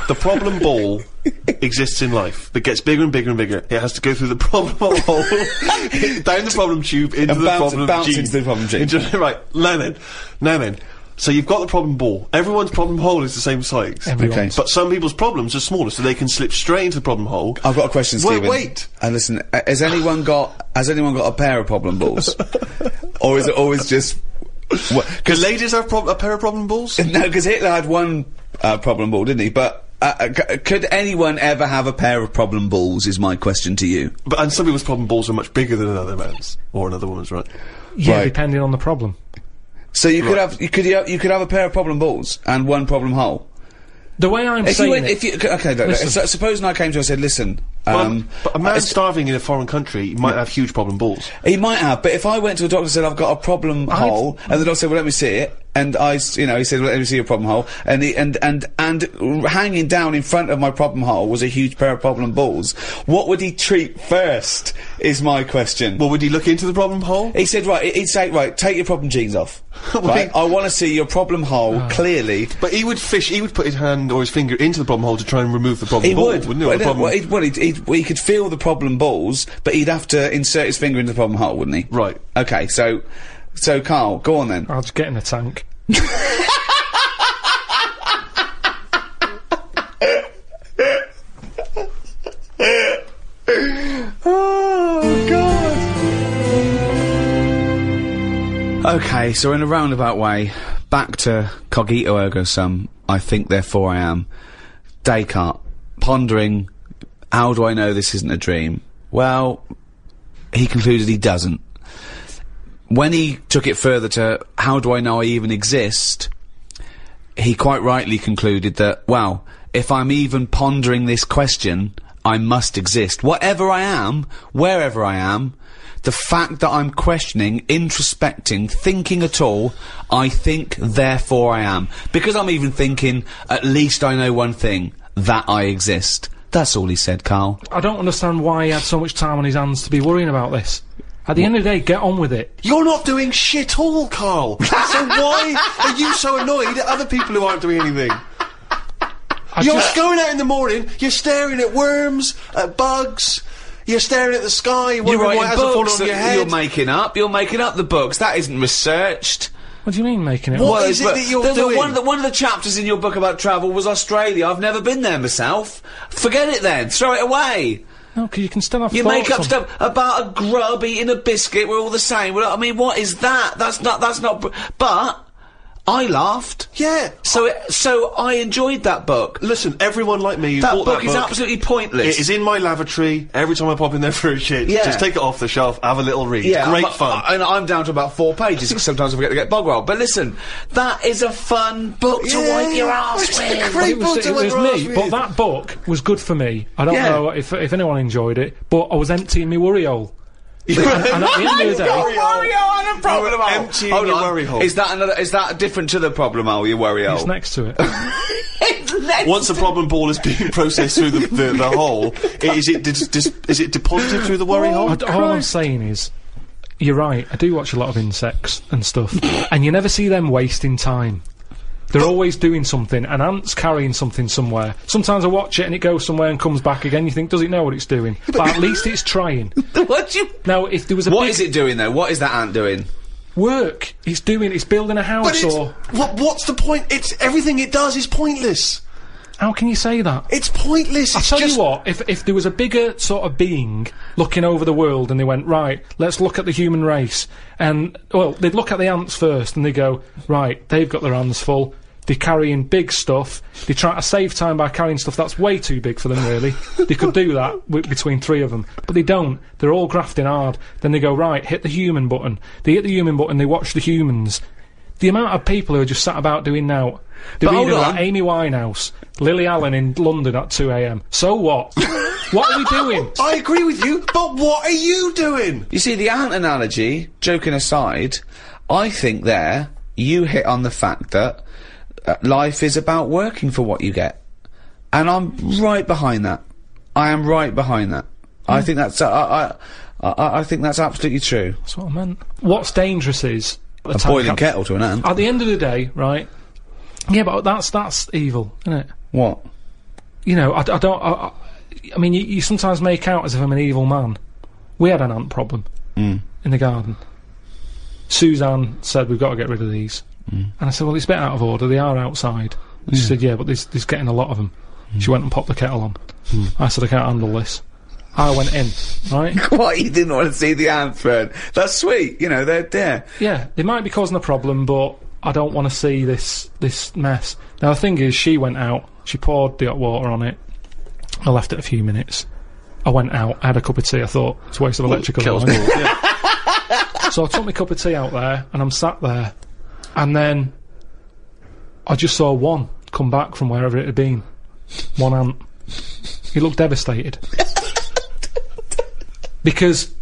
The problem ball exists in life. It gets bigger and bigger and bigger. It has to go through the problem hole, down the problem tube, into and the bounce, problem bounce gene. into the problem gene. Into, right, now then. Now then. So you've got the problem ball. Everyone's problem hole is the same size. Okay. But some people's problems are smaller, so they can slip straight into the problem hole. I've got a question, Stephen. Wait, wait. And listen, has anyone got has anyone got a pair of problem balls, or is it always just? Because ladies have prob a pair of problem balls. No, because Hitler had one uh, problem ball, didn't he? But. Uh, c could anyone ever have a pair of problem balls is my question to you. But and some people's problem balls are much bigger than another man's or another woman's, right? Yeah, right. Depending on the problem. So you right. could have you could you could have a pair of problem balls and one problem hole. The way I'm if saying you went, it, if you, okay, no, no, so, supposing I came to you and said, "Listen, well, um, but a man starving in a foreign country might have huge problem balls." He might have, but if I went to a doctor and said, "I've got a problem I've, hole," and the doctor said, "Well, let me see it," and I, you know, he said, well, "Let me see your problem hole," and he, and and and hanging down in front of my problem hole was a huge pair of problem balls. What would he treat first? Is my question. Well, would he look into the problem hole? He said, "Right," he'd say, "Right, take your problem jeans off." Right? I want to see your problem hole oh. clearly. But he would fish. He would put his hand or his finger into the problem hole to try and remove the problem. He ball, would. Wouldn't he? Well, the problem well, he'd, well he'd, he'd, he could feel the problem balls, but he'd have to insert his finger into the problem hole, wouldn't he? Right. Okay. So, so Karl, go on then. I'll just get in a tank. Oh God. Okay, so in a roundabout way, back to cogito ergo sum. I think, therefore, I am. Descartes, pondering, how do I know this isn't a dream? Well, he concluded he doesn't. When he took it further to, how do I know I even exist, he quite rightly concluded that, well, if I'm even pondering this question, I must exist. Whatever I am, wherever I am, the fact that I'm questioning, introspecting, thinking at all, I think, therefore I am. Because I'm even thinking, at least I know one thing, that I exist. That's all he said, Karl. I don't understand why he had so much time on his hands to be worrying about this. At the what? end of the day, get on with it. You're not doing shit all, Karl! So why are you so annoyed at other people who aren't doing anything? I you're just going out in the morning, you're staring at worms, at bugs, you're staring at the sky, you're wondering why it hasn't fallen on your head. You're making up, you're making up the books, that isn't researched. What do you mean, making it up? What is it that you're doing? One of, the, one of the chapters in your book about travel was Australia, I've never been there myself. Forget it then, throw it away. No, because you can still have you make up stuff about a grub eating a biscuit, we're all the same, well, I mean, what is that? That's not, that's not, but... I laughed. Yeah. So it, so I enjoyed that book. Listen, everyone like me who that bought book that book... is absolutely pointless. It is in my lavatory every time I pop in there for a shit. Yeah. Just take it off the shelf, have a little read. Yeah, it's great I'm, fun. I, and I'm down to about four pages because sometimes I forget to get bogwell. But listen, that is a fun book yeah. to wipe your ass with. It's a great book to wipe your ass with. But that book was good for me. I don't yeah. know if, if anyone enjoyed it, but I was emptying my worry hole. and, and at the end of the day, a problem hole. Empty Hold on. Worry hole. Is that another? Is that different to the problem hole? Your worry hole. It's next to it. It's next Once a problem ball is being processed through the the, the hole, is it dis dis is it deposited through the worry oh, hole? I, all I'm saying is, you're right. I do watch a lot of insects and stuff, and you never see them wasting time. They're always doing something, and ants carrying something somewhere. Sometimes I watch it and it goes somewhere and comes back again. You think, does it know what it's doing? But at least it's trying. What do you? Now, if there was a. What is it doing though? What is that ant doing? work. It's doing, it's building a house but or... What, what's the point? It's, everything it does is pointless. How can you say that? It's pointless. I'll tell just... you what, if, if there was a bigger sort of being looking over the world and they went, right, let's look at the human race, and, well, they'd look at the ants first and they go, right, they've got their hands full, they're carrying big stuff, they try to save time by carrying stuff that's way too big for them, really. They could do that w between three of them, but they don't. They're all grafting hard. Then they go, right, hit the human button. They hit the human button, they watch the humans. The amount of people who are just sat about doing now. They're either like Amy Winehouse, Lily Allen in London at two A M. So what? What are we doing? I agree with you, but what are you doing? You see, the ant analogy, joking aside, I think there, you hit on the fact that uh, life is about working for what you get. And I'm right behind that. I am right behind that. Mm. I think that's, uh, I, I, I think that's absolutely true. That's what I meant. What's dangerous is... A boiling kettle to an ant. At the end of the day, right? Yeah, but that's that's evil, isn't it? What? You know, I, I don't. I, I mean, you, you sometimes make out as if I'm an evil man. We had an ant problem mm. in the garden. Suzanne said we've got to get rid of these, mm. and I said, well, it's a bit out of order. They are outside. And she mm. said, yeah, but there's there's getting a lot of them. Mm. She went and popped the kettle on. Mm. I said, I can't handle this. I went in, right? What? You didn't want to see the ant burn. That's sweet, you know, they're there. Yeah, they might be causing a problem, but I don't want to see this this mess. Now, the thing is, she went out, she poured the hot water on it, I left it a few minutes, I went out, I had a cup of tea, I thought, it's a waste of electrical light. Yeah. So I took my cup of tea out there, and I'm sat there, and then I just saw one come back from wherever it had been. One ant. He looked devastated. Because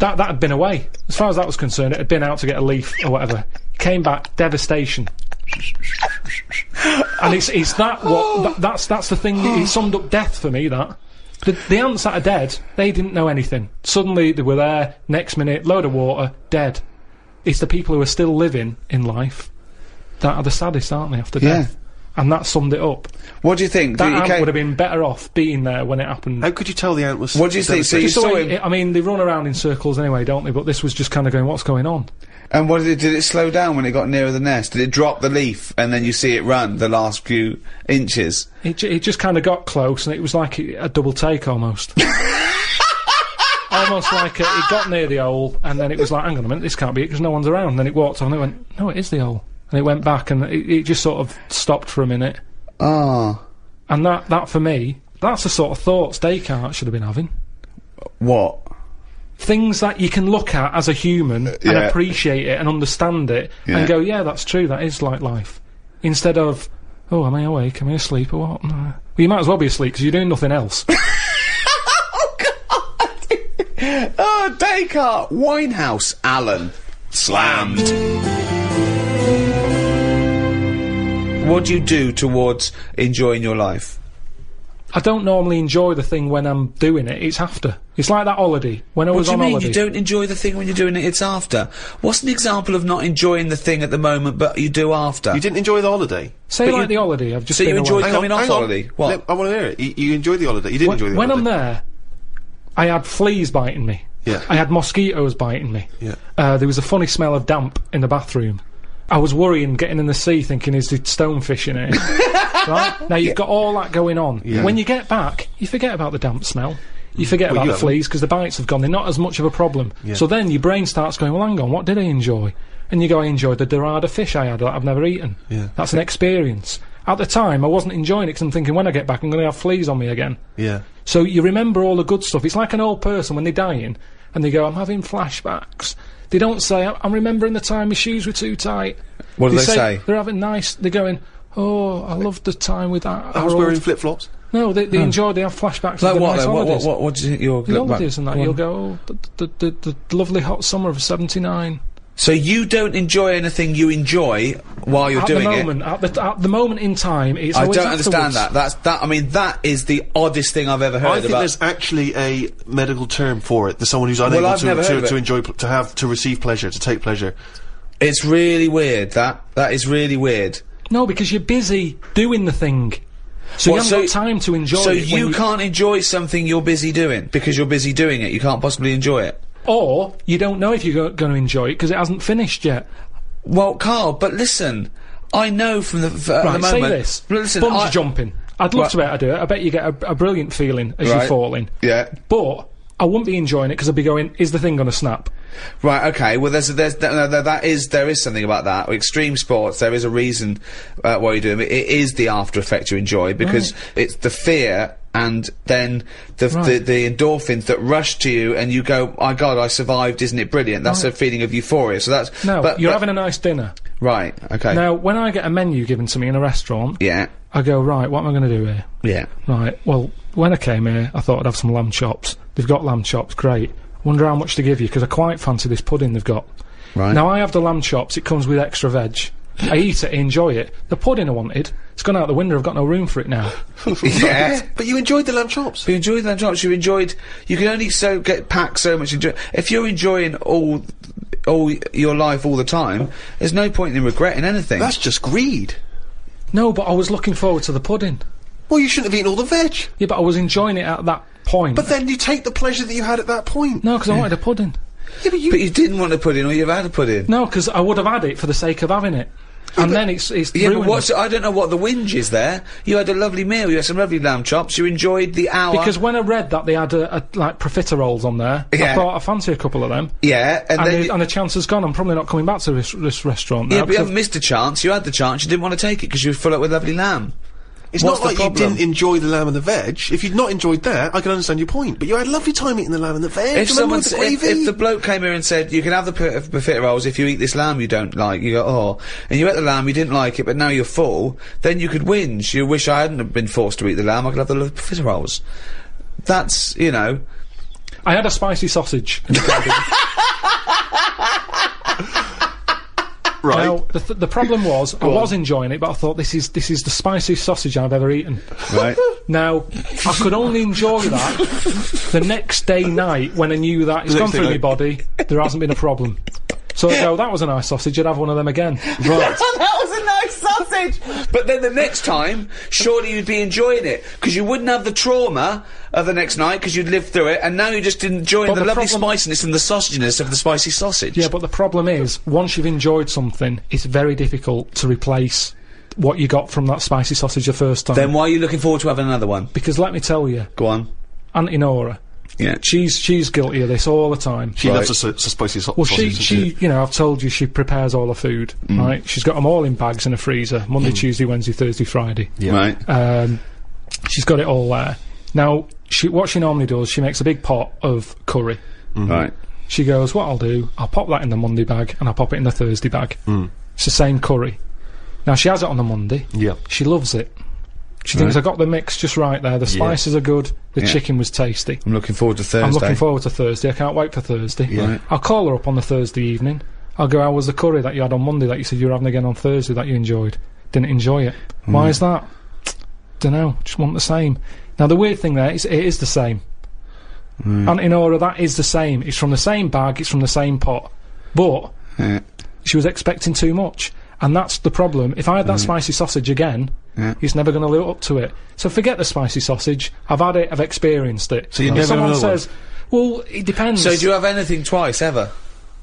that that had been away. As far as that was concerned, it had been out to get a leaf or whatever. Came back, devastation. And it's it's that what that, that's that's the thing. It summed up death for me. That the, the ants that are dead, they didn't know anything. Suddenly they were there. Next minute, load of water, dead. It's the people who are still living in life that are the saddest, aren't they? After death. Yeah. And that summed it up. What do you think? That you ant would have been better off being there when it happened. How could you tell the ant was... What do you think? So you saw him... It, I mean, they run around in circles anyway, don't they? But this was just kind of going, what's going on? And what did it... Did it slow down when it got nearer the nest? Did it drop the leaf and then you see it run the last few inches? It, it just kind of got close and it was like a double take almost. Almost like a, it got near the hole and then it was like, hang on a minute, this can't be it because no one's around. And then it walked on and it went, no, it is the hole. And it went back and it, it just sort of stopped for a minute. Ah. Oh. And that, that for me, that's the sort of thoughts Descartes should have been having. What? Things that you can look at as a human uh, yeah. and appreciate it and understand it yeah. and go, yeah, that's true, that is like life. Instead of, oh, am I awake, am I asleep or what? No. Well, you might as well be asleep because you're doing nothing else. Oh, God! Oh, Descartes, Winehouse, Allen. Slammed. What do you do towards enjoying your life? I don't normally enjoy the thing when I'm doing it, it's after. It's like that holiday. When I was on holiday. What do you mean you don't enjoy the thing when you're doing it, it's after? What's an example of not enjoying the thing at the moment but you do after? You didn't enjoy the holiday? Say like the holiday, I've just been away. So you enjoyed coming off holiday? What? I want to hear it. You, you enjoyed the holiday, you didn't enjoy the holiday. When I'm there, I had fleas biting me. Yeah. I had mosquitoes biting me. Yeah. Uh, there was a funny smell of damp in the bathroom. I was worrying, getting in the sea, thinking, is there stonefish in it? Right? Now, you've yeah. got all that going on. Yeah. When you get back, you forget about the damp smell. You forget well, about you the fleas, because the bites have gone. They're not as much of a problem. Yeah. So then your brain starts going, well, hang on, what did I enjoy? And you go, I enjoyed the dorada fish I had that I've never eaten. Yeah. That's an experience. At the time, I wasn't enjoying it, because I'm thinking, when I get back, I'm going to have fleas on me again. Yeah. So you remember all the good stuff. It's like an old person when they're dying, and they go, I'm having flashbacks. They don't say, I'm remembering the time my shoes were too tight. What do they, they say? They're having nice, they're going, oh, I loved the time with that. I was wearing flip-flops. No, they, they oh. enjoy, they have flashbacks. Like what, nice what, what, what, what do you think you're... The holidays and that, you'll go, oh, the, the, the, the lovely hot summer of seventy-nine. So you don't enjoy anything you enjoy while you're at doing the moment, it? At the, at the moment in time, it's I always I don't afterwards. Understand that. That's, that, I mean, that is the oddest thing I've ever heard about. I think about. There's actually a medical term for it. There's someone who's unable well, to, to, to enjoy, to have, to receive pleasure, to take pleasure. It's really weird, that. That is really weird. No, because you're busy doing the thing. So well, you haven't so got time to enjoy so it. So you, you can't enjoy something you're busy doing, because you're busy doing it. You can't possibly enjoy it. Or you don't know if you're going to enjoy it because it hasn't finished yet. Well, Carl, but listen, I know from the, uh, right, the moment... Right, say this. Listen, Bungee I, jumping. I'd love right. to be able to do it. I bet you get a, a brilliant feeling as right. you're falling. Yeah. But I wouldn't be enjoying it because I'd be going, is the thing going to snap? Right, okay. Well, there's, there's, no, there, that is, there is something about that. Extreme sports, there is a reason uh, why you're doing it. It is the after effect you enjoy because right. it's the fear... and then the, right. the the endorphins that rush to you and you go, oh God, I survived, isn't it brilliant? That's right. a feeling of euphoria, so that's... No, but, you're but, having a nice dinner. Right, okay. Now, when I get a menu given to me in a restaurant... Yeah. I go, right, what am I going to do here? Yeah. Right, well, when I came here, I thought I'd have some lamb chops. They've got lamb chops, great. Wonder how much to give you, because I quite fancy this pudding they've got. Right. Now, I have the lamb chops, it comes with extra veg. I eat it, I enjoy it. The pudding I wanted, it's gone out the window, I've got no room for it now. Yeah. But you enjoyed the lamb chops. But you enjoyed the lamb chops, you enjoyed... You can only so get packed so much enjoy... If you're enjoying all all your life all the time, there's no point in regretting anything. That's just greed. No, but I was looking forward to the pudding. Well, you shouldn't have eaten all the veg. Yeah, but I was enjoying it at that point. But then you take the pleasure that you had at that point. No, because yeah. I wanted a pudding. Yeah, but you... But you didn't want a pudding, or you've had a pudding. No, because I would have had it for the sake of having it. And yeah, then it's it's yeah, but what's, I don't know what the whinge is there. You had a lovely meal, you had some lovely lamb chops, you enjoyed the hour. Because when I read that they had, a, a, like, profiteroles on there, yeah. I thought I fancy a couple of them. Yeah, and, and then... The, and the chance has gone, I'm probably not coming back to this, this restaurant now. Yeah, but you haven't missed a chance, you had the chance, you didn't want to take it because you were full up with lovely lamb. It's What's not like you didn't enjoy the lamb and the veg. If you'd not enjoyed that, I can understand your point. But you had a lovely time eating the lamb and the veg. If someone, the if, if the bloke came here and said, you can have the profiteroles if you eat this lamb you don't like, you go, oh. And you ate the lamb, you didn't like it, but now you're full, then you could whinge. You wish I hadn't been forced to eat the lamb, I could have the profiteroles. That's, you know. I had a spicy sausage. Right. Now, the, th the problem was, I was enjoying it, but I thought, this is this is the spiciest sausage I've ever eaten. Right. Now, I could only enjoy that the next day night when I knew that it's gone through my body, there hasn't been a problem. So I go, that was a nice sausage, I'd have one of them again. Right. That was a nice sausage! But then the next time, surely you'd be enjoying it, because you wouldn't have the trauma of the next night, because you'd lived through it, and now you're just enjoying the, the lovely spiciness and the sausaginess of the spicy sausage. Yeah, but the problem is, once you've enjoyed something, it's very difficult to replace what you got from that spicy sausage the first time. Then why are you looking forward to having another one? Because let me tell you... Go on. Auntie Nora. Yeah, she's she's guilty of this all the time. She right. loves a, a spicy sausage. Well, she she it? you know, I've told you she prepares all her food. Mm. Right, she's got them all in bags in a freezer. Monday, mm. Tuesday, Wednesday, Thursday, Friday. Yeah. Right. Um, she's got it all there. Now, she what she normally does, she makes a big pot of curry. Mm. Right. She goes, what I'll do, I'll pop that in the Monday bag and I'll pop it in the Thursday bag. Mm. It's the same curry. Now she has it on the Monday. Yeah. She loves it. She thinks, right. I got the mix just right there, the spices yeah. are good, the yeah. chicken was tasty. I'm looking forward to Thursday. I'm looking forward to Thursday, I can't wait for Thursday. Yeah. Right. I'll call her up on the Thursday evening, I'll go, how was the curry that you had on Monday that you said you were having again on Thursday that you enjoyed? Didn't enjoy it. Mm. Why is that? Dunno, just want the same. Now the weird thing there is, it is the same. Mm. Auntie Nora, that is the same, it's from the same bag, it's from the same pot. But, yeah. she was expecting too much. And that's the problem. If I had that mm. spicy sausage again, yeah. it's never going to live up to it. So forget the spicy sausage. I've had it, I've experienced it. So you never someone says, one. well, it depends. So do you have anything twice, ever?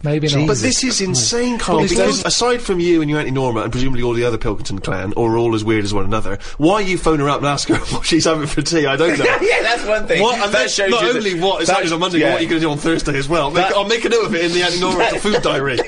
Maybe Jesus. Not. But this is insane, Carl, because goes, aside from you and your Auntie Norma, and presumably all the other Pilkington clan, or all as weird as one another, why you phone her up and ask her what she's having for tea, I don't know. Yeah, that's one thing. What, and that shows not you only what is happening on Monday, yeah. but what you're going to do on Thursday as well. That, I'll make a note of it in the Auntie Norma the food diary.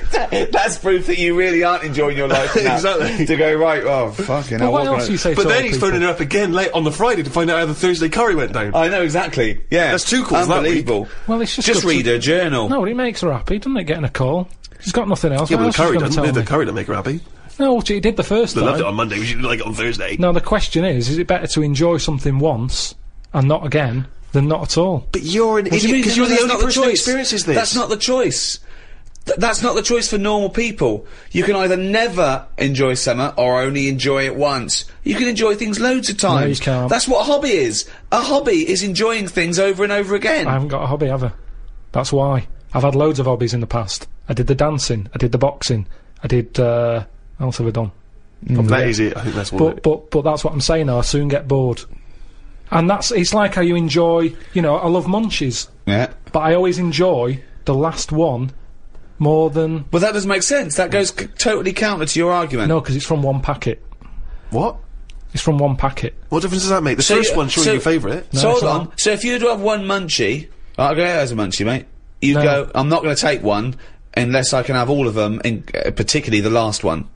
That's proof that you really aren't enjoying your life. Exactly. To go, right, oh, fucking hell. Well, what else you say but to then he's people? Phoning her up again late on the Friday to find out how the Thursday curry went down. I know, exactly. Yeah. That's two calls that week. Well, it's just... Just read her journal. No, it makes her happy, doesn't it, getting a call? She's got nothing else. Yeah, but the curry doesn't. The curry doesn't make her happy. No, she did the first they time. They loved it on Monday. We should like it on Thursday. Now the question is: is it better to enjoy something once and not again than not at all? But you're an idiot because you're the only person who experiences this. That's not the choice. Th that's not the choice for normal people. You can either never enjoy summer or only enjoy it once. You can enjoy things loads of times. No, you can't. That's what a hobby is. A hobby is enjoying things over and over again. I haven't got a hobby ever. That's why. I've had loads of hobbies in the past. I did the dancing, I did the boxing, I did, uh, what else have I done? Mm, that is it, I think that's what but, it. But, but that's what I'm saying, I soon get bored. And that's, it's like how you enjoy, you know, I love munchies. Yeah. But I always enjoy the last one more than... But that doesn't make sense. That goes c totally counter to your argument. No, because it's from one packet. What? It's from one packet. What difference does that make? The so first one's surely so your favourite. No, so hold on. One. So if you do have one munchie, I'll go as a munchie, mate. You no. go, I'm not going to take one unless I can have all of them, in, uh, particularly the last one.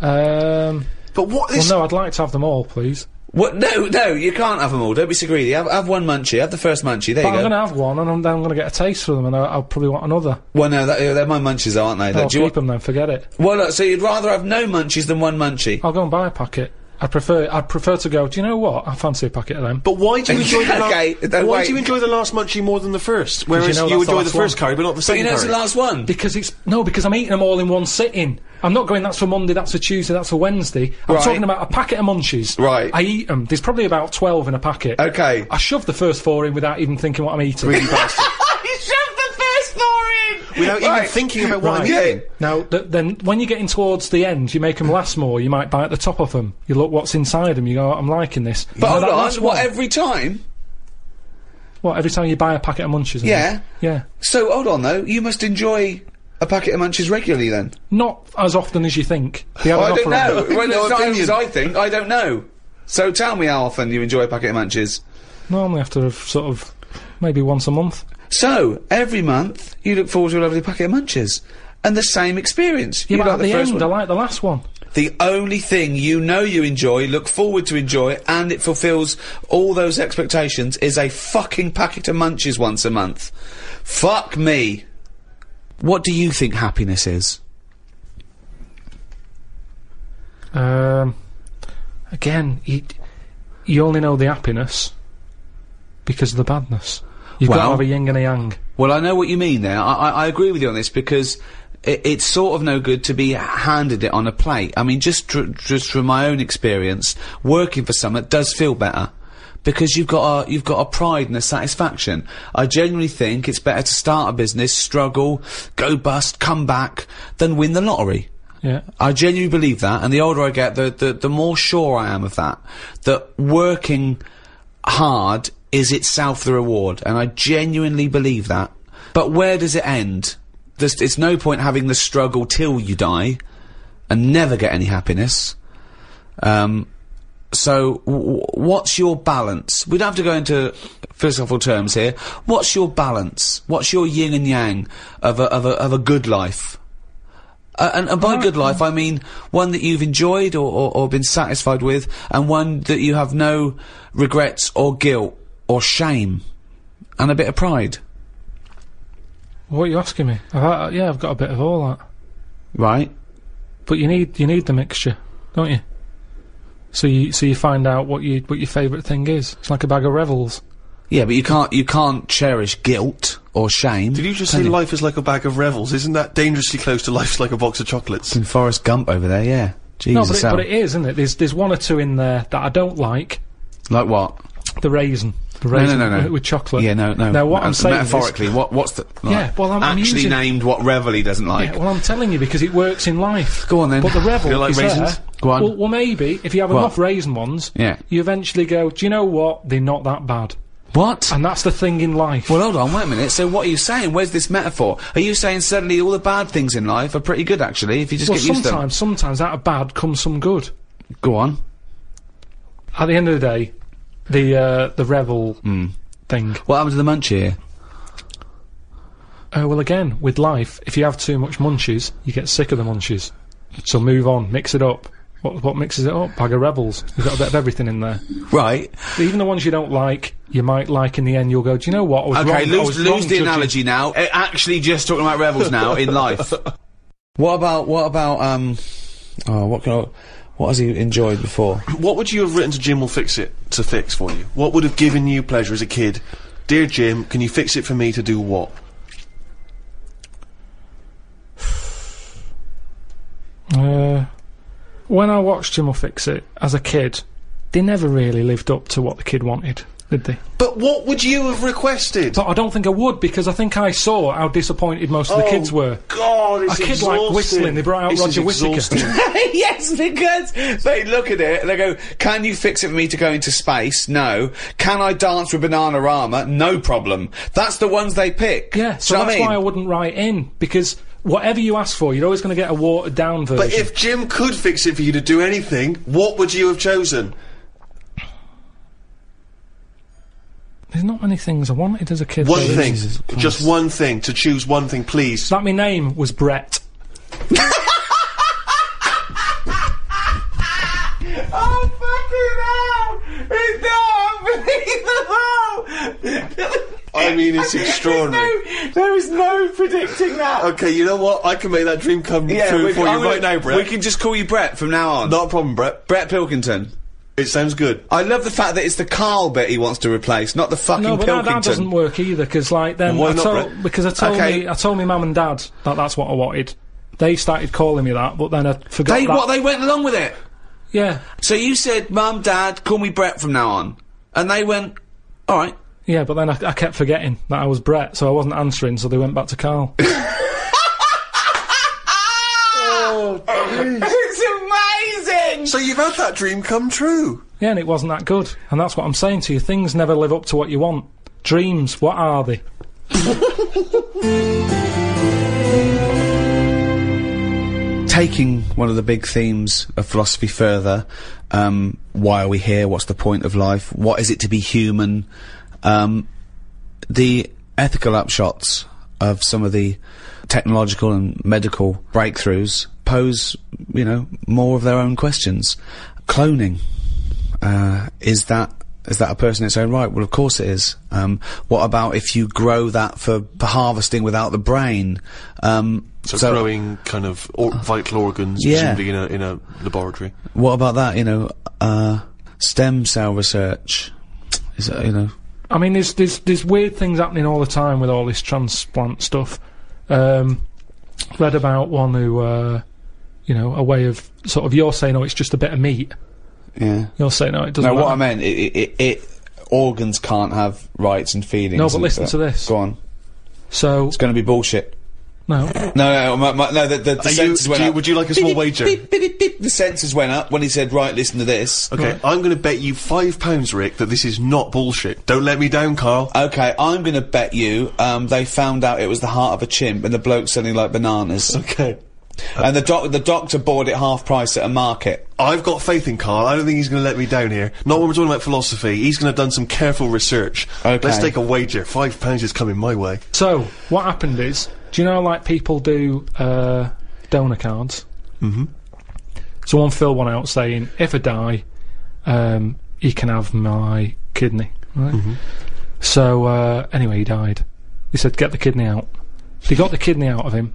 Um... But what is... Well, no, I'd like to have them all, please. What? No, no, you can't have them all. Don't be so greedy. Have, have one munchie. Have the first munchie. There but you go. I'm going to have one, and I'm, then I'm going to get a taste for them, and I'll, I'll probably want another. Well, no, that, they're my munchies, aren't they? I'll keep them then. Forget it. Well, look, so you'd rather have no munchies than one munchie? I'll go and buy a packet. I prefer. I prefer to go. Do you know what? I fancy a packet of them. But why do you enjoy? The okay, why wait. do you enjoy the last munchie more than the first? Whereas you, know you enjoy the, the first curry, but not the second. But you know curry. It's the last one because it's no because I'm eating them all in one sitting. I'm not going, that's for Monday, that's for Tuesday, that's for Wednesday. I'm right. talking about a packet of munchies. Right. I eat them. There's probably about twelve in a packet. Okay. I shove the first four in without even thinking what I'm eating. Really bastard. You shove the first four in! Without right. even thinking about what right. I'm eating. Now, th then, when you're getting towards the end, you make them last more, you might bite the top of them. You look what's inside them, you go, I'm liking this. But hold on, what, one. every time? What, every time you buy a packet of munchies? Yeah. You? Yeah. So, hold on though, you must enjoy... a packet of munchies regularly, then? Not as often as you think. Oh, I don't know. Well, no, it's not as I think. I don't know. So tell me how often you enjoy a packet of munchies. Normally after sort of maybe once a month. So every month you look forward to a lovely packet of munchies, and the same experience. Yeah, you but like at the, the first end, one. I like the last one. The only thing you know you enjoy, look forward to enjoy, and it fulfills all those expectations is a fucking packet of munchies once a month. Fuck me. What do you think happiness is? Um, again, you, you only know the happiness because of the badness. You've well, got to have a yin and a yang. Well, I know what you mean there. I, I, I agree with you on this because it, it's sort of no good to be handed it on a plate. I mean, just, tr just from my own experience, working for someone does feel better. Because you've got a, you've got a pride and a satisfaction. I genuinely think it's better to start a business, struggle, go bust, come back, than win the lottery. Yeah. I genuinely believe that, and the older I get, the, the, the more sure I am of that. That working hard is itself the reward, and I genuinely believe that. But where does it end? There's, it's no point having the struggle till you die, and never get any happiness. Um... So, w what's your balance? We'd have to go into philosophical terms here. What's your balance? What's your yin and yang of a, of a, of a good life? Uh, and, and by good life, I mean one that you've enjoyed or, or, or been satisfied with, and one that you have no regrets or guilt or shame, and a bit of pride. What are you asking me? I've had, yeah, I've got a bit of all that. Right. But you need, you need the mixture, don't you? So you, so you find out what you, what your favourite thing is. It's like a bag of revels. Yeah, but you can't, you can't cherish guilt or shame. Did you just say you? Life is like a bag of revels? Isn't that dangerously close to life's like a box of chocolates? In Forrest Gump over there, yeah. Jesus. No, but it, but it is, isn't it? There's, there's one or two in there that I don't like. Like what? The raisin. The raisin no, no, no, no. With, with chocolate. Yeah, no, no. Now what no, I'm saying metaphorically, is, what, what's the, like, yeah, well, I'm actually using, named what revel he doesn't like. Yeah, well, I'm telling you because it works in life. Go on then. But the revel you like is raisins? There. Well, well, maybe, if you have what? enough raisin ones, yeah. you eventually go, do you know what? They're not that bad. What? And that's the thing in life. Well, hold on, wait a minute. So what are you saying? Where's this metaphor? Are you saying suddenly all the bad things in life are pretty good, actually, if you just well, get used to them? Well, sometimes, sometimes out of bad comes some good. Go on. At the end of the day, the, uh, the revel mm. thing. What happened to the munchie here? Oh, well, again, with life, if you have too much munchies, you get sick of the munchies. So move on, mix it up. What, what mixes it up? Bag of rebels. You've got a bit of everything in there. Right. Even the ones you don't like, you might like in the end, you'll go, do you know what? I was okay, wrong, lose, I was lose the analogy now. It actually just talking about rebels now in life. What about, what about, um, oh, what can I, what has he enjoyed before? What would you have written to Jim'll Fix It to fix for you? What would have given you pleasure as a kid? Dear Jim, can you fix it for me to do what? Uh... When I watched Jim'll Fix It as a kid, they never really lived up to what the kid wanted. did they? But what would you have requested? So I don't think I would, because I think I saw how disappointed most of the oh, kids were. God, it's a kid exhausting. Like whistling. They brought out this Roger Whittaker. Yes, because they look at it and they go, "Can you fix it for me to go into space? No. Can I dance with Bananarama? No problem." That's the ones they pick. Yeah, so that's I mean? why I wouldn't write in, because whatever you ask for, you're always going to get a watered-down version. But if Jim could fix it for you to do anything, what would you have chosen? There's not many things I wanted as a kid. One though. thing. Just one thing. To choose one thing, please. That my name was Brett. Oh, fucking hell! It's not unbelievable! I mean, it's extraordinary. There's no, there is no predicting that. Okay, you know what? I can make that dream come yeah, true for you gonna, right now, Brett. We can just call you Brett from now on. Not a problem, Brett. Brett Pilkington. It sounds good. I love the fact that it's the Carl bit he wants to replace, not the fucking Pilkington. No, but Pilkington. That, that doesn't work either, because, like, then... Well, why I not, told, Brett? Because I told okay. me, I told me mum and dad that that's what I wanted. They started calling me that, but then I forgot They that. What? They went along with it? Yeah. So you said, "Mum, Dad, call me Brett from now on." And they went, "All right." Yeah, but then I, I kept forgetting that I was Brett, so I wasn't answering, so they went back to Carl. Oh, it's amazing! So you've had that dream come true. Yeah, and it wasn't that good. And that's what I'm saying to you. Things never live up to what you want. Dreams, what are they? Taking one of the big themes of philosophy further, um, why are we here? What's the point of life? What is it to be human? Um, the ethical upshots of some of the technological and medical breakthroughs pose, you know, more of their own questions. Cloning, uh, is that is that a person in its own right? Well, of course it is. Um, what about if you grow that for harvesting without the brain? Um, So, so growing kind of or vital organs, yeah. presumably in a in a laboratory. What about that? You know, uh, stem cell research. Is that, you know? I mean, there's there's there's weird things happening all the time with all this transplant stuff. Um, read about one who, uh, you know, a way of sort of you're saying, "Oh, it's just a bit of meat." Yeah. You're saying, "Oh, it doesn't." No, matter. What I meant, it, it it organs can't have rights and feelings. No, but listen to this. Go on. So it's going to be bullshit. No. No, no, my, my, no, the, the, the census went you, up. Would you like a small beep, wager? Beep, beep, beep, beep. The census went up when he said, "Right, listen to this." Okay, right. I'm going to bet you five pounds, Rick, that this is not bullshit. Don't let me down, Carl. Okay, I'm going to bet you, um, they found out it was the heart of a chimp and the bloke selling, like, bananas. Okay. Um, and the doc the doctor bought it half price at a market. I've got faith in Carl. I don't think he's going to let me down here. Not when we're talking about philosophy. He's going to have done some careful research. Okay. Let's take a wager. Five pounds is coming my way. So, what happened is... Do you know, like, people do, uh, donor cards? Mm-hmm. Someone filled one out saying, "If I die, um, he can have my kidney," right? Mm-hmm. So, uh, anyway, he died. They said, "Get the kidney out." They got the kidney out of him.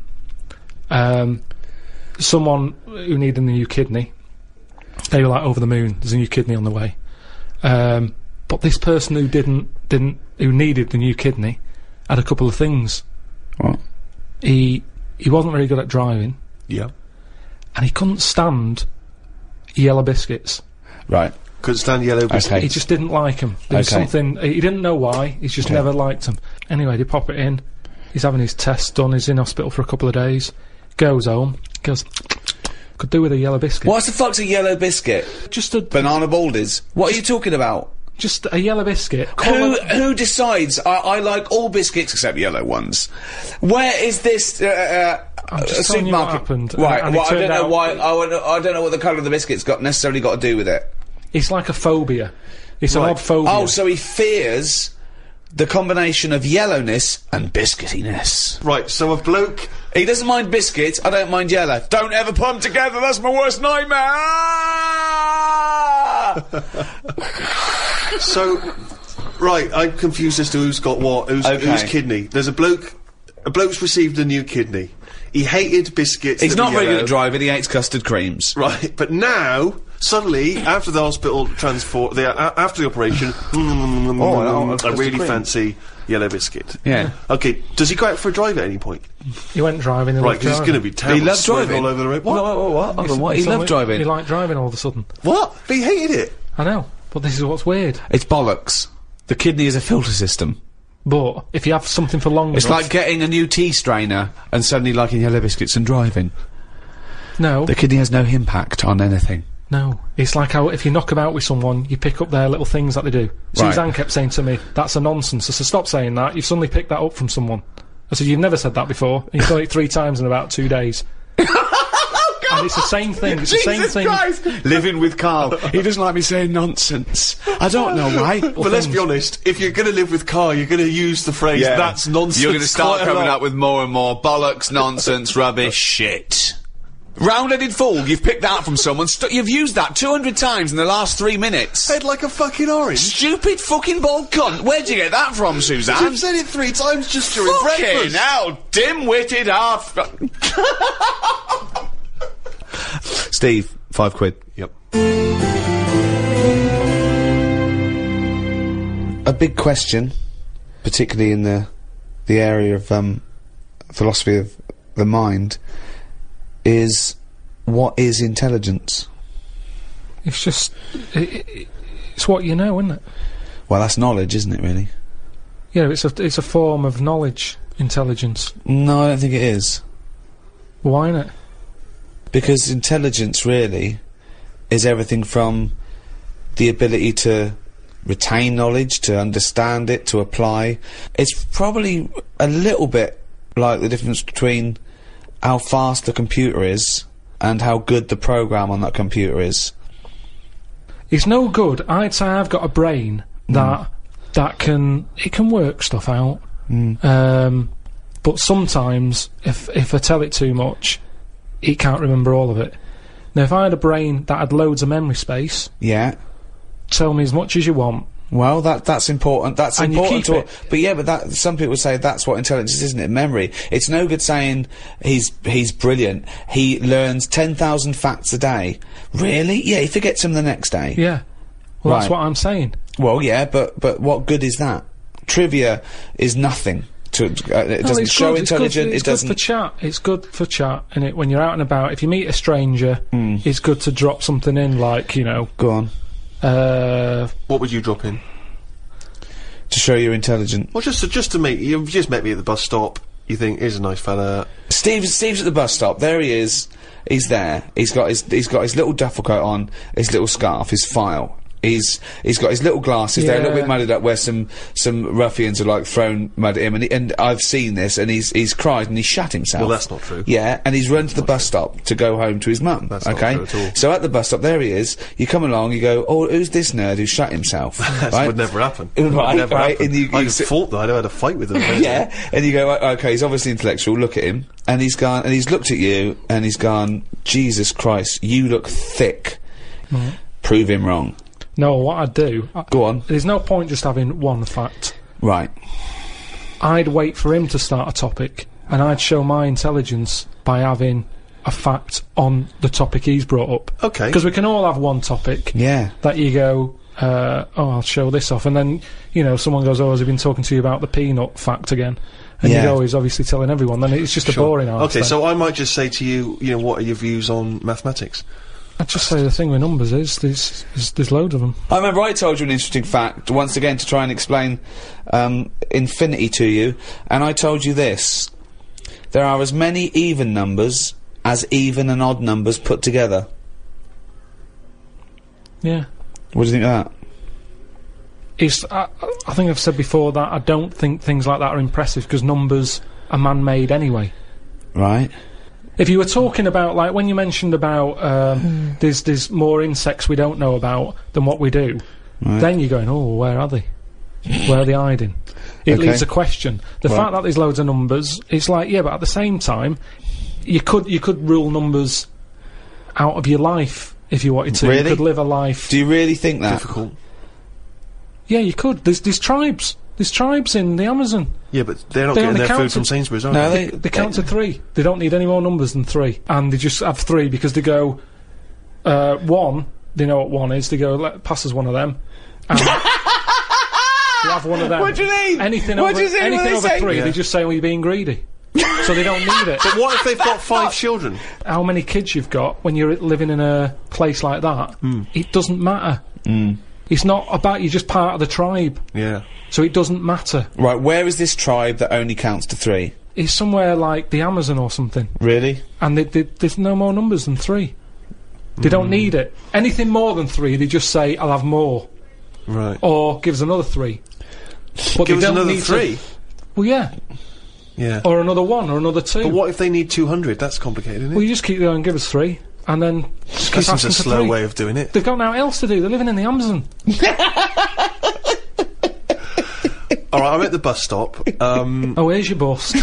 Um, someone who needed a new kidney, they were, like, over the moon. There's a new kidney on the way. Um, but this person who didn't, didn't, who needed the new kidney had a couple of things. What? He he wasn't very good at driving. Yeah. And he couldn't stand yellow biscuits. Right. Couldn't stand yellow biscuits. Okay. He just didn't like them. There okay. was something... He didn't know why. He's just okay. never liked them. Anyway, they pop it in. He's having his test done. He's in hospital for a couple of days. Goes home. Goes... Could do with a yellow biscuit. What the fuck's a yellow biscuit? Just a... Banana baldies. What are you talking about? Just a yellow biscuit. Who who decides? I, I like all biscuits except yellow ones. Where is this? Uh, uh, I'm just telling you what happened. Right. And, and well, I don't know why. I, I don't know what the colour of the biscuit's got necessarily got to do with it. It's like a phobia. It's right. an odd phobia. Oh, so he fears the combination of yellowness and biscuitiness. Right. So a bloke. He doesn't mind biscuits. I don't mind yellow. Don't ever put them together. That's my worst nightmare. So, right, I'm confused as to who's got what, who's, okay. who's kidney. There's a bloke, a bloke's received a new kidney. He hated biscuits. He's not very good at driving, he hates custard creams. Right, but now, suddenly, after the hospital transport, the, uh, after the operation, mm, oh, I really fancy yellow biscuit. Yeah. Okay, does he go out for a drive at any point? He went driving. He right, because he's going to be terrible. He loved driving. All over the road. What? No, oh, what? Oh, what? He loved driving. He liked driving all of a sudden. What? But he hated it. I know. But this is what's weird. It's bollocks. The kidney is a filter system. But if you have something for long, it's enough, like getting a new tea strainer and suddenly liking yellow biscuits and driving. No. The kidney has no impact on anything. No. It's like how if you knock about with someone, you pick up their little things that they do. Right. Suzanne kept saying to me, that's a nonsense. I said, stop saying that. You've suddenly picked that up from someone. I said, you've never said that before. And you've done it three times in about two days. Oh, God! And it's the same thing. It's Jesus the same thing. Christ. Living with Karl. He doesn't like me saying nonsense. I don't know why. But things. Let's be honest, if you're gonna live with Karl, you're gonna use the phrase, yeah. that's nonsense. You're gonna start coming up with more and more bollocks, nonsense, rubbish, shit. Round-headed fool, you've picked that from someone, st you've used that two hundred times in the last three minutes. Head like a fucking orange. Stupid fucking bald cunt. Where'd you get that from, Suzanne? You've said it three times just during fucking breakfast. Fucking hell, dim-witted half. Steve, five quid. Yep. A big question, particularly in the, the area of, um, philosophy of the mind, is what is intelligence? It's just it, it, it's what you know, isn't it? Well, that's knowledge, isn't it, really? Yeah, it's a it's a form of knowledge, intelligence. No, I don't think it is. Why not? Because intelligence really is everything from the ability to retain knowledge, to understand it, to apply. It's probably a little bit like the difference between how fast the computer is and how good the program on that computer is. It's no good. I'd say I've got a brain that mm. that can it can work stuff out. Mm. Um, but sometimes if if I tell it too much, it can't remember all of it. Now, if I had a brain that had loads of memory space, yeah, tell me as much as you want. Well, that that's important. That's and important. You keep to, it. But yeah, but that some people say that's what intelligence is, isn't it? Memory. It's no good saying he's he's brilliant. He learns ten thousand facts a day. Really? Yeah, he forgets them the next day. Yeah. Well, right. That's what I'm saying. Well, yeah, but but what good is that? Trivia is nothing. To, uh, it doesn't no, show good. intelligence. It's good, it's it doesn't. It's good for chat. It's good for chat. And it when you're out and about, if you meet a stranger, mm. it's good to drop something in, like, you know. Go on. Uh, what would you drop in? To show you're intelligent. Well, just to, just to make you've just met me at the bus stop. You think he's a nice fella. Steve, Steve's at the bus stop. There he is. He's there. He's got his he's got his little duffel coat on, his little scarf, his file. He's he's got his little glasses. Yeah. They're a little bit mudded up, where some some ruffians are like thrown mud at him. And he, and I've seen this. And he's he's cried and he's shat himself. Well, that's not true. Yeah, and he's run to the bus stop to go home to his mum. That's okay? Not true at all. So at the bus stop, there he is. You come along, you go, oh, who's this nerd who shat himself? That right? would never happen. It would right, never right? happen. And you, you I just thought that I know how to fight with him. Yeah, and you go, okay, he's obviously intellectual. Look at him, and he's gone, and he's looked at you, and he's gone, Jesus Christ, you look thick. Mm. Prove him wrong. No, what I'd do... I, Go on. There's no point just having one fact. Right. I'd wait for him to start a topic, and I'd show my intelligence by having a fact on the topic he's brought up. Okay. Because we can all have one topic. Yeah. That you go, uh, oh, I'll show this off, and then, you know, someone goes, oh, has he been talking to you about the peanut fact again? And yeah. you go, he's obviously telling everyone, then it's just sure. a boring answer. Okay, then. So I might just say to you, you know, what are your views on mathematics? I'd just say the thing with numbers is, there's, there's, there's loads of them. I remember I told you an interesting fact, once again to try and explain, um, infinity to you, and I told you this. There are as many even numbers as even and odd numbers put together. Yeah. What do you think of that? It's, I, I think I've said before that I don't think things like that are impressive, because numbers are man-made anyway. Right. If you were talking about, like, when you mentioned about, um, mm. there's, there's more insects we don't know about than what we do, right. then you're going, oh, where are they? Where are they hiding? It okay. leaves a question. The well. fact that there's loads of numbers, it's like, yeah, but at the same time, you could, you could rule numbers out of your life if you wanted to. Really? You could live a life. Do you really think that? Difficult. Yeah, you could. There's, there's tribes. There's tribes in the Amazon. Yeah, but they're not they getting their counted. food from Sainsbury's, are no, they? They, they count to three. They don't need any more numbers than three. And they just have three because they go, uh, one, they know what one is, they go, let, pass us one of them. And they have one of them. What do you mean? Anything what over, do you mean anything over three, yeah. they just say, well, you're being greedy. So they don't need it. But what if they've got five children? How many kids you've got when you're living in a place like that, mm. it doesn't matter. Mm. It's not about, you're just part of the tribe. Yeah. So it doesn't matter. Right, where is this tribe that only counts to three? It's somewhere like the Amazon or something. Really? And they, they, there's no more numbers than three. They mm. don't need it. Anything more than three, they just say, I'll have more. Right. Or give us another three. But give they us don't another need three? To, well, yeah. Yeah. Or another one, or another two. But what if they need two hundred? That's complicated, isn't it? Well, you just keep going, give us three, and then just keep asking for three. That seems a slow way of doing it. They've got nothing else to do. They're living in the Amazon. All right, I'm at the bus stop. Um, oh, here's your bus.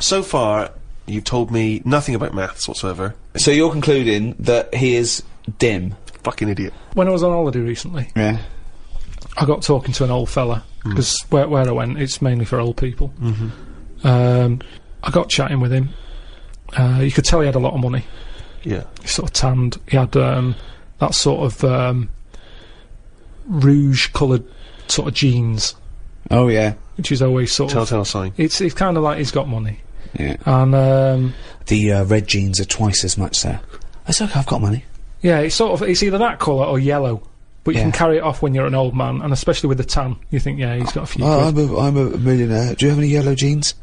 So far, you've told me nothing about maths whatsoever. So you're concluding that he is dim. Fucking idiot. When I was on holiday recently... Yeah. I got talking to an old fella, because mm. where, where I went, it's mainly for old people. Mm-hmm. um, I got chatting with him. Uh, you could tell he had a lot of money. Yeah. He sort of tanned. He had um, that sort of um, rouge-coloured sort of jeans. Oh, yeah. Which is always sort Telltale of... Telltale sign. It's, it's kind of like he's got money. Yeah. And... Um, the uh, red jeans are twice as much there. It's okay, I've got money. Yeah, it's sort of... It's either that colour or yellow. But you yeah. can carry it off when you're an old man, and especially with the tan, you think, yeah, he's got a few. Oh, I'm a, I'm a millionaire. Do you have any yellow jeans?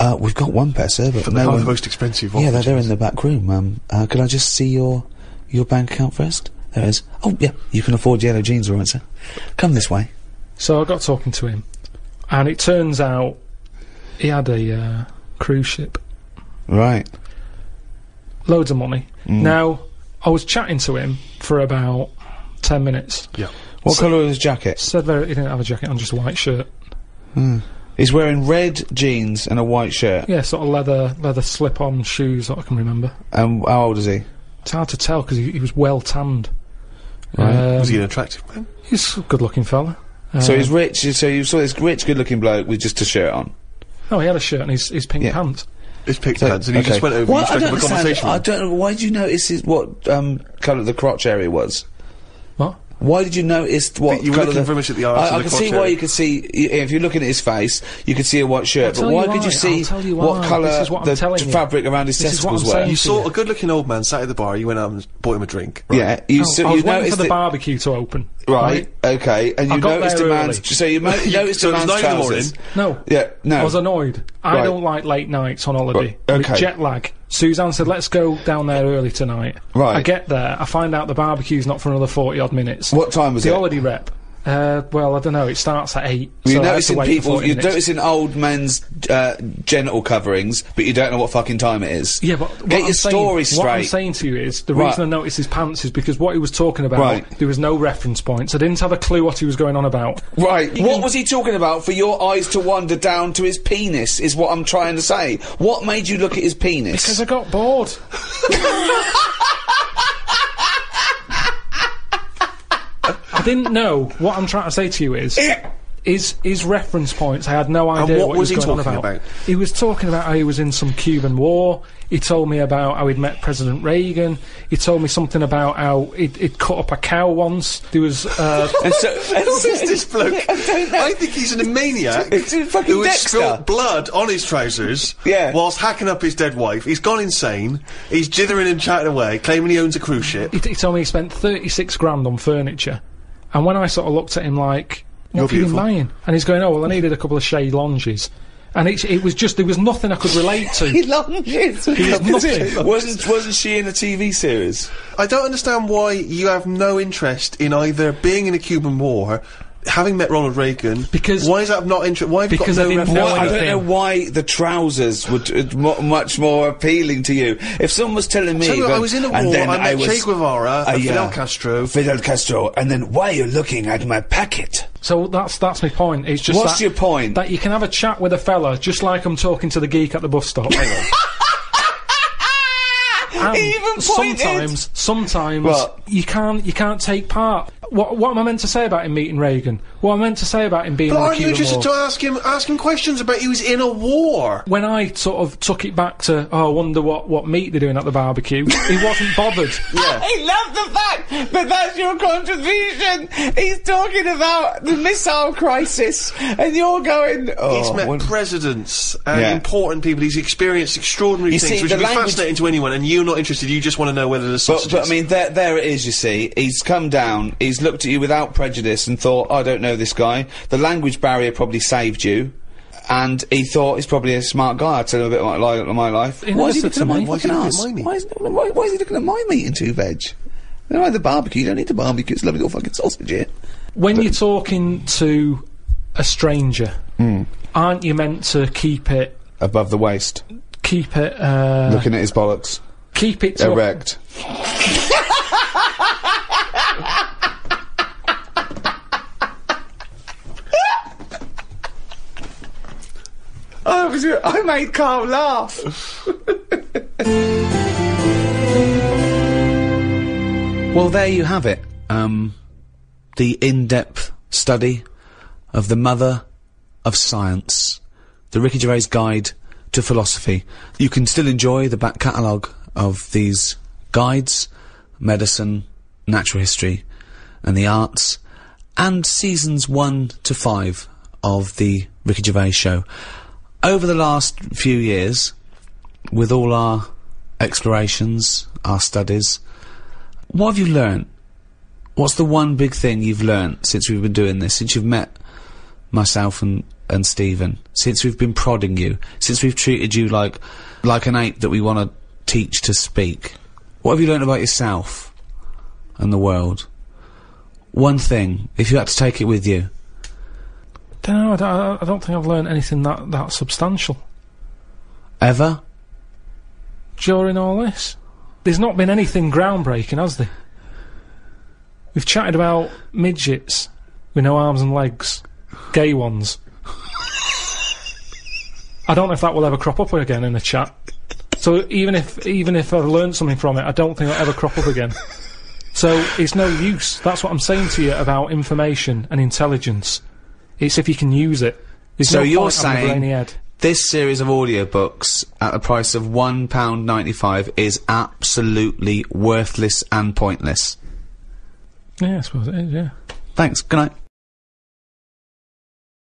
Uh, we've got one pair, sir, but, but no one... the most expensive one. Yeah, they're, they're in the back room. Um, uh, could I just see your your bank account first? There it is. Oh, yeah, you can afford yellow jeans, all right, sir. Come this way. So I got talking to him, and it turns out he had a uh, cruise ship. Right. Loads of money. Mm. Now, I was chatting to him for about... ten minutes. Yeah. What so, colour was his jacket? Said very, he didn't have a jacket on, just a white shirt. Mm. He's wearing red jeans and a white shirt. Yeah, sort of leather, leather slip-on shoes that I can remember. And um, how old is he? It's hard to tell because he, he was well tanned. Right. Um, was he an attractive man? He's a good-looking fella. Uh, so he's rich. So you saw this rich, good-looking bloke with just a shirt on. Oh, he had a shirt and his his pink yeah. pants. His pink so, pants, and okay. he just went over. Well, and struck up a conversation. I don't know. Why did you notice his, what um, colour the crotch area was? What? Why did you notice what? You were looking very much at the arse. I, I can see why you could see. You, if you're looking at his face, you could see a white shirt. But why, why could you see you what colour what the fabric you. around his testicles were? You saw you. a good-looking old man sat at the bar. You went out and bought him a drink. Right? Yeah, you, oh, so, I was you waiting noticed for the barbecue to open. Right. right? Okay. And you noticed a man's. So you noticed a man's trousers. No. Yeah. No. I was annoyed. I don't like late nights on holiday. Okay. Jet lag. Suzanne said, let's go down there early tonight. Right. I get there, I find out the barbecue's not for another forty-odd minutes. What time was the it? The holiday rep. Uh, well, I don't know, it starts at eight. Well, you're so noticing people, you're minutes. noticing old men's, uh, genital coverings, but you don't know what fucking time it is. Yeah, but what Get I'm your saying, story straight. What I'm saying to you is, the right. reason I noticed his pants is because what he was talking about, right. there was no reference points. I didn't have a clue what he was going on about. Right. You what can... was he talking about for your eyes to wander down to his penis, is what I'm trying to say. What made you look at his penis? Because I got bored. I didn't know what I'm trying to say to you is is his reference points. I had no idea what, what was he was going talking on about. about. He was talking about how he was in some Cuban war. He told me about how he'd met President Reagan. He told me something about how he'd, he'd cut up a cow once. There was. Uh, and so, and who is this bloke? I don't know. I think he's a maniac who has spilled blood on his trousers. Yeah. Whilst hacking up his dead wife, he's gone insane. He's jithering and chatting away, claiming he owns a cruise ship. He, he told me he spent thirty-six grand on furniture. And when I sort of looked at him like, what have you been buying? And he's going, oh, well, I needed a couple of Shay Longes. And it, it was just, there was nothing I could relate to. Shay Longes? Nothing. Wasn't, wasn't she in a T V series? I don't understand why you have no interest in either being in a Cuban war, having met Ronald Reagan, because why is that not interesting? Why have you got no reference? I don't know why the trousers were t m much more appealing to you. If someone was telling me, so I was in a war, and then I met I was, Che Guevara, uh, and Fidel yeah, Castro, Fidel Castro, and then why are you looking at my packet? So that's that's my point. It's just what's that, your point? That you can have a chat with a fella, just like I'm talking to the geek at the bus stop. And even sometimes, sometimes well, you can't you can't take part. What, what am I meant to say about him meeting Reagan? What am I meant to say about him being? But aren't you just to ask him ask him questions about he was in a war? When I sort of took it back to, oh, I wonder what what meat they're doing at the barbecue. He wasn't bothered. Yeah. I love the fact that that's your contribution. He's talking about the missile crisis, and you're going. Oh, he's met presidents and yeah. important people. He's experienced extraordinary you things, see, which would be fascinating to anyone. And you're not interested. You just want to know whether the sausages. But, but I mean, there there it is. You see, he's come down. He's looked at you without prejudice and thought, I don't know this guy. The language barrier probably saved you. And he thought, he's probably a smart guy. I'll tell him a bit about li my life. Why is he looking at my fucking ass? Why is, why, why is he looking at my meat and two veg? You know, like the barbecue, you don't need the barbecue, it's lovely little fucking sausage here. When but you're talking to a stranger, mm. aren't you meant to keep it... above the waist? Keep it, uh... looking at his bollocks. Keep it to erect. I, was, I made Carl laugh. Well, there you have it. Um, the in-depth study of the mother of science, the Ricky Gervais Guide to Philosophy. You can still enjoy the back catalogue of these guides, medicine, natural history, and the arts, and seasons one to five of the Ricky Gervais Show. Over the last few years, with all our explorations, our studies, what have you learnt? What's the one big thing you've learnt since we've been doing this, since you've met myself and, and Stephen, since we've been prodding you, since we've treated you like, like an ape that we want to teach to speak? What have you learnt about yourself and the world? One thing, if you had to take it with you. Dunno, I don't, I don't think I've learned anything that, that substantial. Ever? During all this? There's not been anything groundbreaking, has there? We've chatted about midgets with no arms and legs. Gay ones. I don't know if that will ever crop up again in a chat. So even if, even if I've learned something from it, I don't think it'll ever crop up again. So it's no use. That's what I'm saying to you about information and intelligence. It's if you can use it. There's so no you're saying this series of audiobooks at the price of one pound ninety-five is absolutely worthless and pointless. Yeah, I suppose it is, yeah. Thanks, good night.